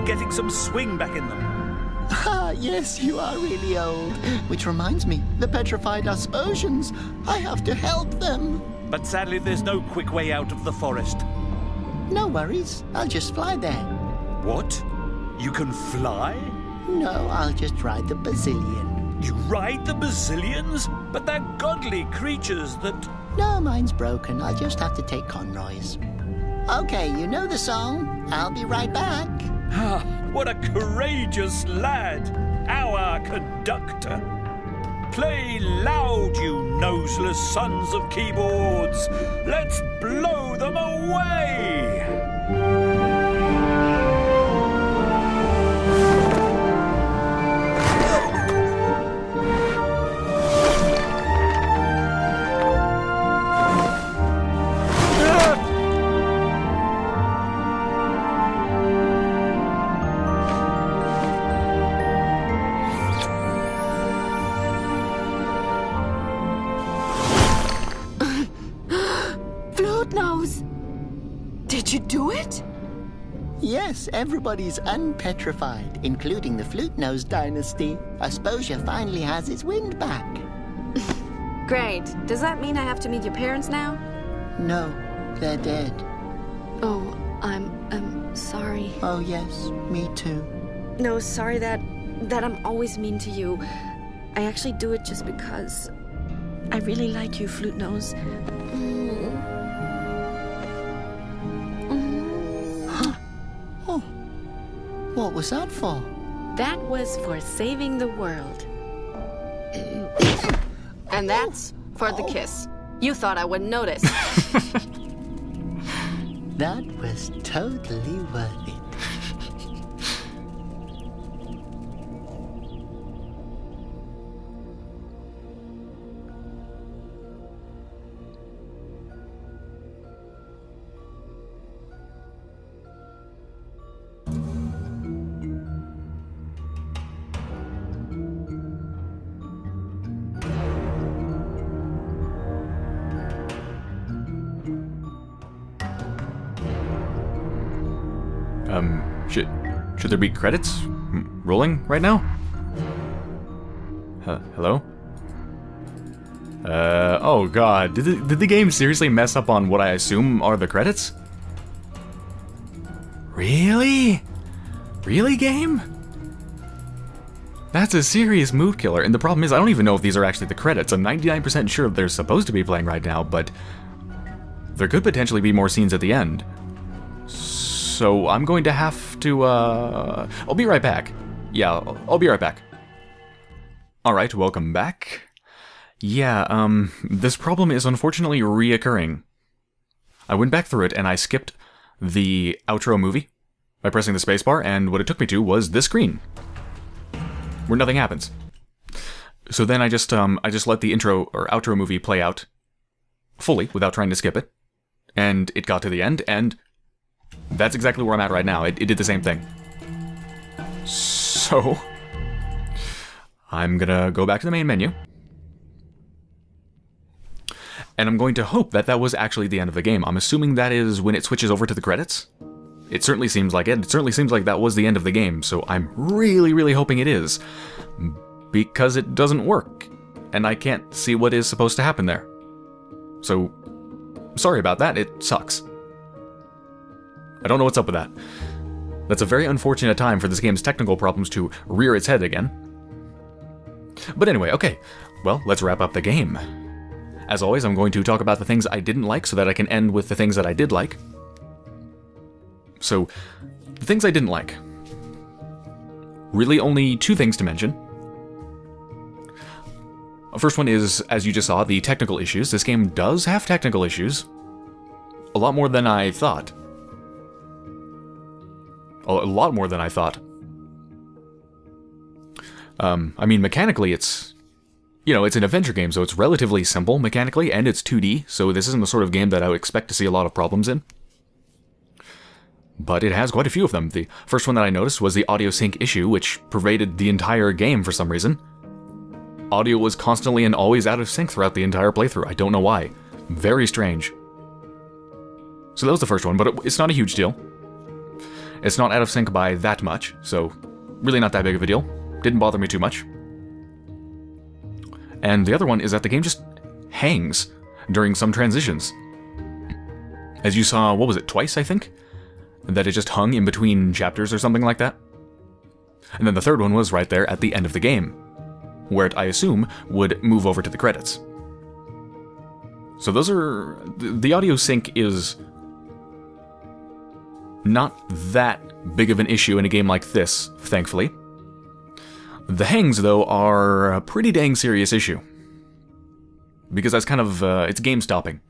Getting some swing back in them. Ah, yes, you are really old. Which reminds me, the petrified Asposians. I have to help them. But sadly, there's no quick way out of the forest. No worries. I'll just fly there. What? You can fly? No, I'll just ride the bazillion. You ride the bazillions? But they're godly creatures that... No, mine's broken. I'll just have to take Conroy's. Okay, you know the song. I'll be right back. Ah, what a courageous lad, our conductor. Play loud, you noseless sons of keyboards. Let's blow them away. Everybody's unpetrified, including the Flute Nose dynasty. Asposia finally has his wind back. Great. Does that mean I have to meet your parents now? No, they're dead. Oh, I'm... um... Sorry. Oh, yes. Me too. No, sorry that... that I'm always mean to you. I actually do it just because... I really like you, Flute Nose. Mm. Mm. Huh. Oh. What was that for? That was for saving the world. And that's for the kiss. You thought I wouldn't notice. That was totally worth it. Should there be credits rolling right now? Huh, hello? Uh, oh god, did the, did the game seriously mess up on what I assume are the credits? Really? Really, game? That's a serious mood killer, and the problem is I don't even know if these are actually the credits. I'm ninety-nine percent sure they're supposed to be playing right now, but there could potentially be more scenes at the end. So I'm going to have to, uh, I'll be right back. Yeah, I'll, I'll be right back. All right, welcome back. Yeah, um, this problem is unfortunately reoccurring. I went back through it and I skipped the outro movie by pressing the spacebar, and what it took me to was this screen where nothing happens. So then I just, um, I just let the intro or outro movie play out fully without trying to skip it, and it got to the end, and that's exactly where I'm at right now. It, it did the same thing. So... I'm gonna go back to the main menu. And I'm going to hope that that was actually the end of the game. I'm assuming that is when it switches over to the credits. It certainly seems like it. It certainly seems like that was the end of the game, so I'm really, really hoping it is. Because it doesn't work. And I can't see what is supposed to happen there. So, sorry about that. It sucks. I don't know what's up with that. That's a very unfortunate time for this game's technical problems to rear its head again. But anyway, okay. Well, let's wrap up the game. As always, I'm going to talk about the things I didn't like so that I can end with the things that I did like. So, the things I didn't like. Really only two things to mention. First one is, as you just saw, the technical issues. This game does have technical issues. A lot more than I thought. A lot more than I thought. Um, I mean, mechanically, it's... You know, it's an adventure game, so it's relatively simple mechanically, and it's two D, so this isn't the sort of game that I would expect to see a lot of problems in. But it has quite a few of them. The first one that I noticed was the audio sync issue, which pervaded the entire game for some reason. Audio was constantly and always out of sync throughout the entire playthrough. I don't know why. Very strange. So that was the first one, but it, it's not a huge deal. It's not out of sync by that much, so really not that big of a deal. Didn't bother me too much. And the other one is that the game just hangs during some transitions. As you saw, what was it, twice, I think? That it just hung in between chapters or something like that. And then the third one was right there at the end of the game, where it, I assume, would move over to the credits. So those are... the audio sync is... not that big of an issue in a game like this, thankfully. The hangs, though, are a pretty dang serious issue. Because that's kind of, uh, it's game stopping.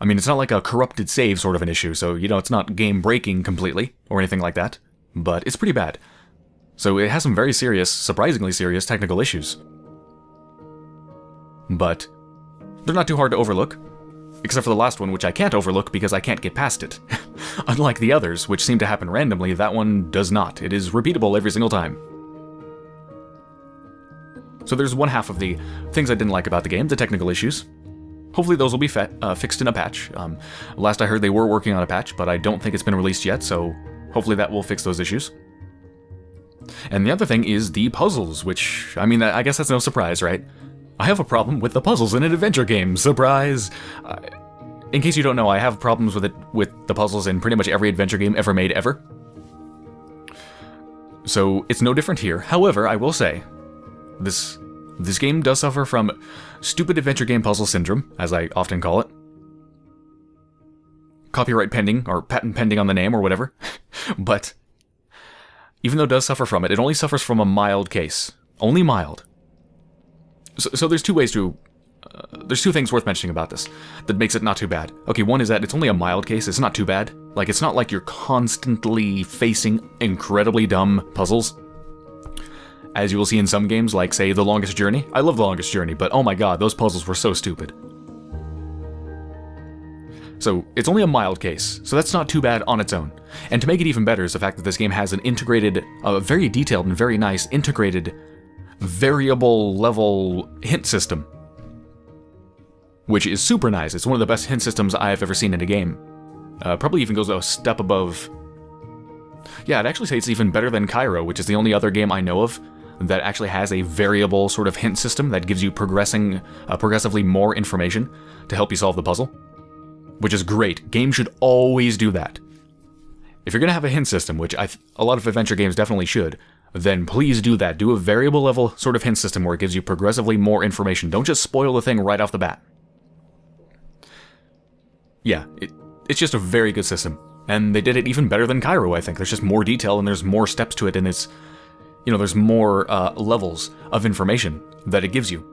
I mean, it's not like a corrupted save sort of an issue, so, you know, it's not game breaking completely, or anything like that. But it's pretty bad. So it has some very serious, surprisingly serious, technical issues. But they're not too hard to overlook. Except for the last one, which I can't overlook because I can't get past it. Unlike the others, which seem to happen randomly, that one does not. It is repeatable every single time. So there's one half of the things I didn't like about the game, the technical issues. Hopefully those will be fe- uh, fixed in a patch. Um, last I heard they were working on a patch, but I don't think it's been released yet, so hopefully that will fix those issues. And the other thing is the puzzles, which, I mean, I guess that's no surprise, right? I have a problem with the puzzles in an adventure game. Surprise! Uh, in case you don't know, I have problems with it with the puzzles in pretty much every adventure game ever made ever. So it's no different here. However, I will say, this this game does suffer from stupid adventure game puzzle syndrome, as I often call it. Copyright pending, or patent pending on the name, or whatever. But even though it does suffer from it, it only suffers from a mild case. Only mild. So, so there's two ways to... Uh, there's two things worth mentioning about this that makes it not too bad. Okay, one is that it's only a mild case. It's not too bad. Like, it's not like you're constantly facing incredibly dumb puzzles, as you will see in some games, like, say, The Longest Journey. I love The Longest Journey, but oh my god, those puzzles were so stupid. So, it's only a mild case, so that's not too bad on its own. And to make it even better is the fact that this game has an integrated, a uh, very detailed and very nice integrated variable level hint system, which is super nice. It's one of the best hint systems I have ever seen in a game. Uh, probably even goes a step above... Yeah, I'd actually say it's even better than Cairo, which is the only other game I know of that actually has a variable sort of hint system that gives you progressing, uh, progressively more information to help you solve the puzzle, which is great. Games should always do that. If you're going to have a hint system, which I th a lot of adventure games definitely should, then please do that. Do a variable level sort of hint system where it gives you progressively more information. Don't just spoil the thing right off the bat. Yeah, it, it's just a very good system. And they did it even better than Cairo, I think. There's just more detail and there's more steps to it, and it's, you know, there's more uh, levels of information that it gives you.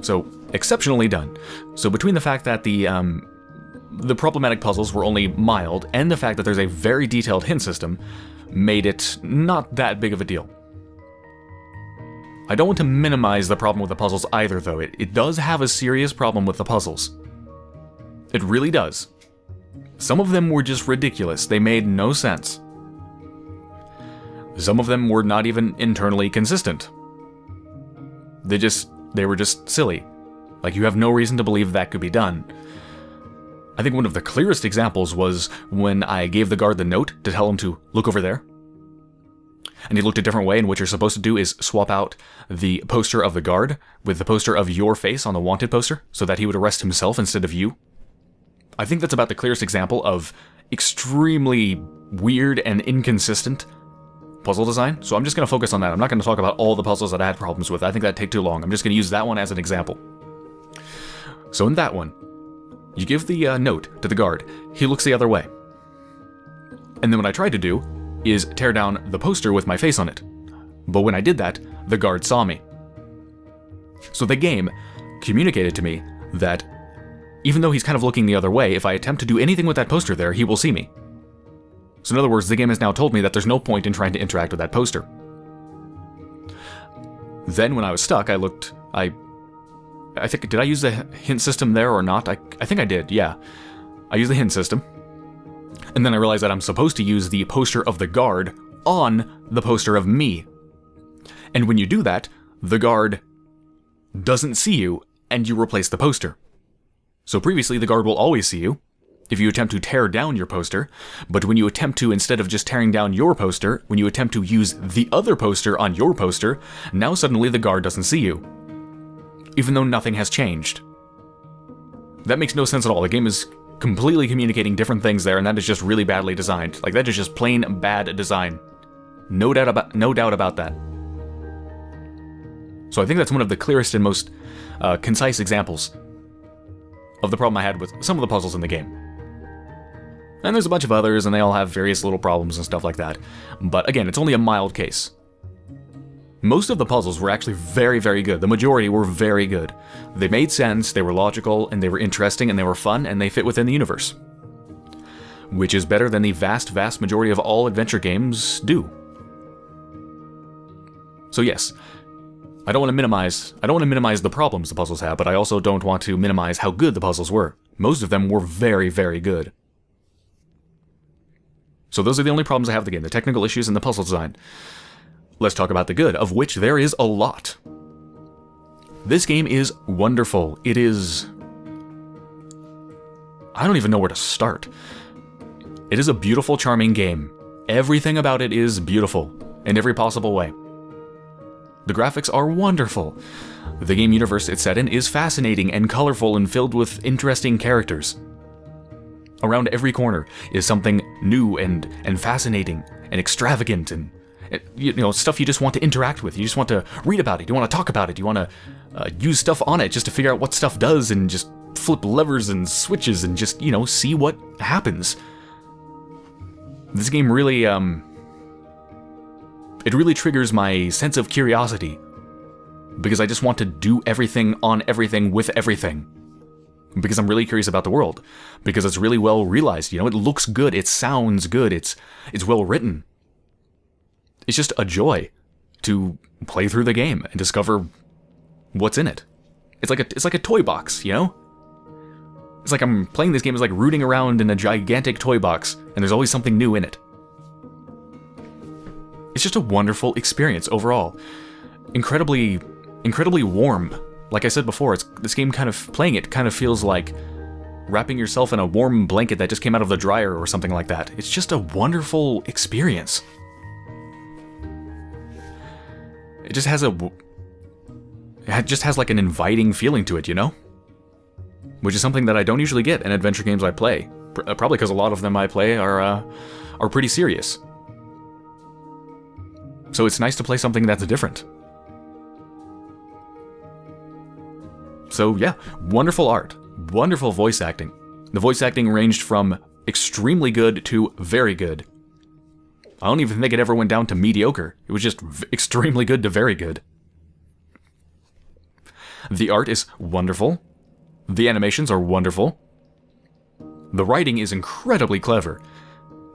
So, exceptionally done. So between the fact that the, um, the problematic puzzles were only mild and the fact that there's a very detailed hint system made it not that big of a deal. I don't want to minimize the problem with the puzzles either, though. It, it does have a serious problem with the puzzles. It really does. Some of them were just ridiculous. They made no sense. Some of them were not even internally consistent. They just, they were just silly. Like, you have no reason to believe that could be done. I think one of the clearest examples was when I gave the guard the note to tell him to look over there. And he looked a different way, and what you're supposed to do is swap out the poster of the guard with the poster of your face on the wanted poster, so that he would arrest himself instead of you. I think that's about the clearest example of extremely weird and inconsistent puzzle design, so I'm just going to focus on that. I'm not going to talk about all the puzzles that I had problems with. I think that'd take too long. I'm just going to use that one as an example. So in that one, you give the uh, note to the guard. He looks the other way. And then what I tried to do is tear down the poster with my face on it. But when I did that, the guard saw me. So the game communicated to me that even though he's kind of looking the other way, if I attempt to do anything with that poster there, he will see me. So in other words, the game has now told me that there's no point in trying to interact with that poster. Then when I was stuck, I looked, I, I think, did I use the hint system there or not? I, I think I did, yeah. I used the hint system. And then I realized that I'm supposed to use the poster of the guard on the poster of me. And when you do that, the guard doesn't see you, and you replace the poster. So previously, the guard will always see you if you attempt to tear down your poster, but when you attempt to, instead of just tearing down your poster, when you attempt to use the other poster on your poster, now suddenly the guard doesn't see you, even though nothing has changed. That makes no sense at all. The game is completely communicating different things there, and that is just really badly designed. Like, that is just plain bad design. No doubt about, no doubt about that. So I think that's one of the clearest and most uh, concise examples of the problem I had with some of the puzzles in the game. And there's a bunch of others, and they all have various little problems and stuff like that. But again, it's only a mild case. Most of the puzzles were actually very, very good. The majority were very good. They made sense, they were logical, and they were interesting, and they were fun, and they fit within the universe. Which is better than the vast, vast majority of all adventure games do. So yes, I don't want to minimize, I don't want to minimize the problems the puzzles have, but I also don't want to minimize how good the puzzles were. Most of them were very, very good. So those are the only problems I have with the game, the technical issues and the puzzle design. Let's talk about the good, of which there is a lot. This game is wonderful. It is... I don't even know where to start. It is a beautiful, charming game. Everything about it is beautiful, in every possible way. The graphics are wonderful. The game universe it's set in is fascinating and colorful and filled with interesting characters. Around every corner is something new and, and fascinating and extravagant and, you know, stuff you just want to interact with. You just want to read about it. You want to talk about it. You want to uh, use stuff on it just to figure out what stuff does and just flip levers and switches and just, you know, see what happens. This game really, um... it really triggers my sense of curiosity, because I just want to do everything on everything with everything, because I'm really curious about the world, because it's really well realized. You know, it looks good, it sounds good, it's it's well written. It's just a joy to play through the game and discover what's in it. It's like a it's like a toy box, you know? It's like I'm playing this game, it's like rooting around in a gigantic toy box, and there's always something new in it. It's just a wonderful experience overall. Incredibly, incredibly warm. Like I said before, it's, this game kind of, playing it kind of feels like wrapping yourself in a warm blanket that just came out of the dryer or something like that. It's just a wonderful experience. It just has a, it just has like an inviting feeling to it, you know? Which is something that I don't usually get in adventure games I play. Probably because a lot of them I play are, uh, are pretty serious. So it's nice to play something that's different. So yeah, wonderful art, wonderful voice acting. The voice acting ranged from extremely good to very good. I don't even think it ever went down to mediocre. It was just v- extremely good to very good. The art is wonderful. The animations are wonderful. The writing is incredibly clever.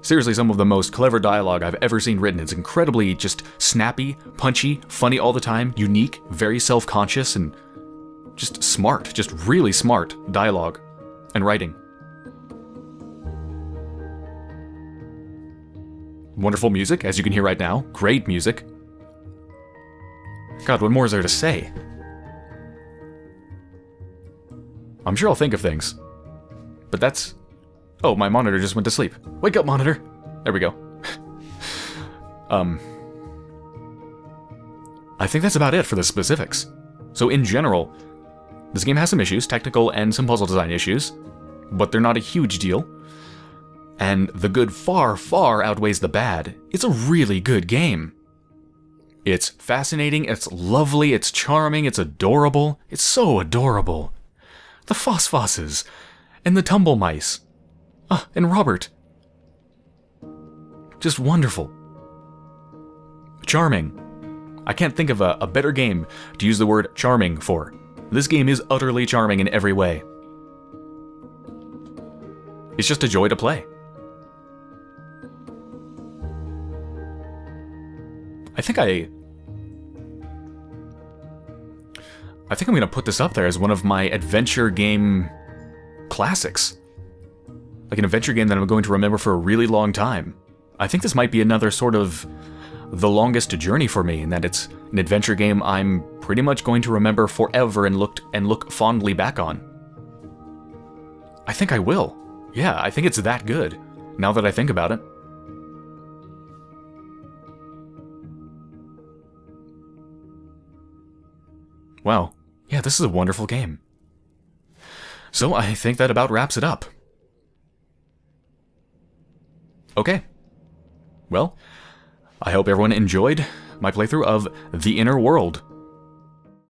Seriously, some of the most clever dialogue I've ever seen written. It's incredibly just snappy, punchy, funny all the time, unique, very self-conscious, and just smart, just really smart dialogue and writing. Wonderful music, as you can hear right now. Great music. God, what more is there to say? I'm sure I'll think of things. But that's... oh, my monitor just went to sleep. Wake up, monitor! There we go. um... I think that's about it for the specifics. So in general, this game has some issues, technical and some puzzle design issues, but they're not a huge deal. And the good far, far outweighs the bad. It's a really good game. It's fascinating, it's lovely, it's charming, it's adorable. It's so adorable. The Phos-Phoses, and the tumble mice, ah, and Robert. Just wonderful. Charming. I can't think of a, a better game to use the word charming for. This game is utterly charming in every way. It's just a joy to play. I think I... I think I'm going to put this up there as one of my adventure game classics. Like an adventure game that I'm going to remember for a really long time. I think this might be another sort of the longest journey for me, in that it's an adventure game I'm pretty much going to remember forever and looked and look fondly back on. I think I will. Yeah, I think it's that good, now that I think about it. Wow. Yeah, this is a wonderful game. So I think that about wraps it up. Okay. Well, I hope everyone enjoyed my playthrough of The Inner World.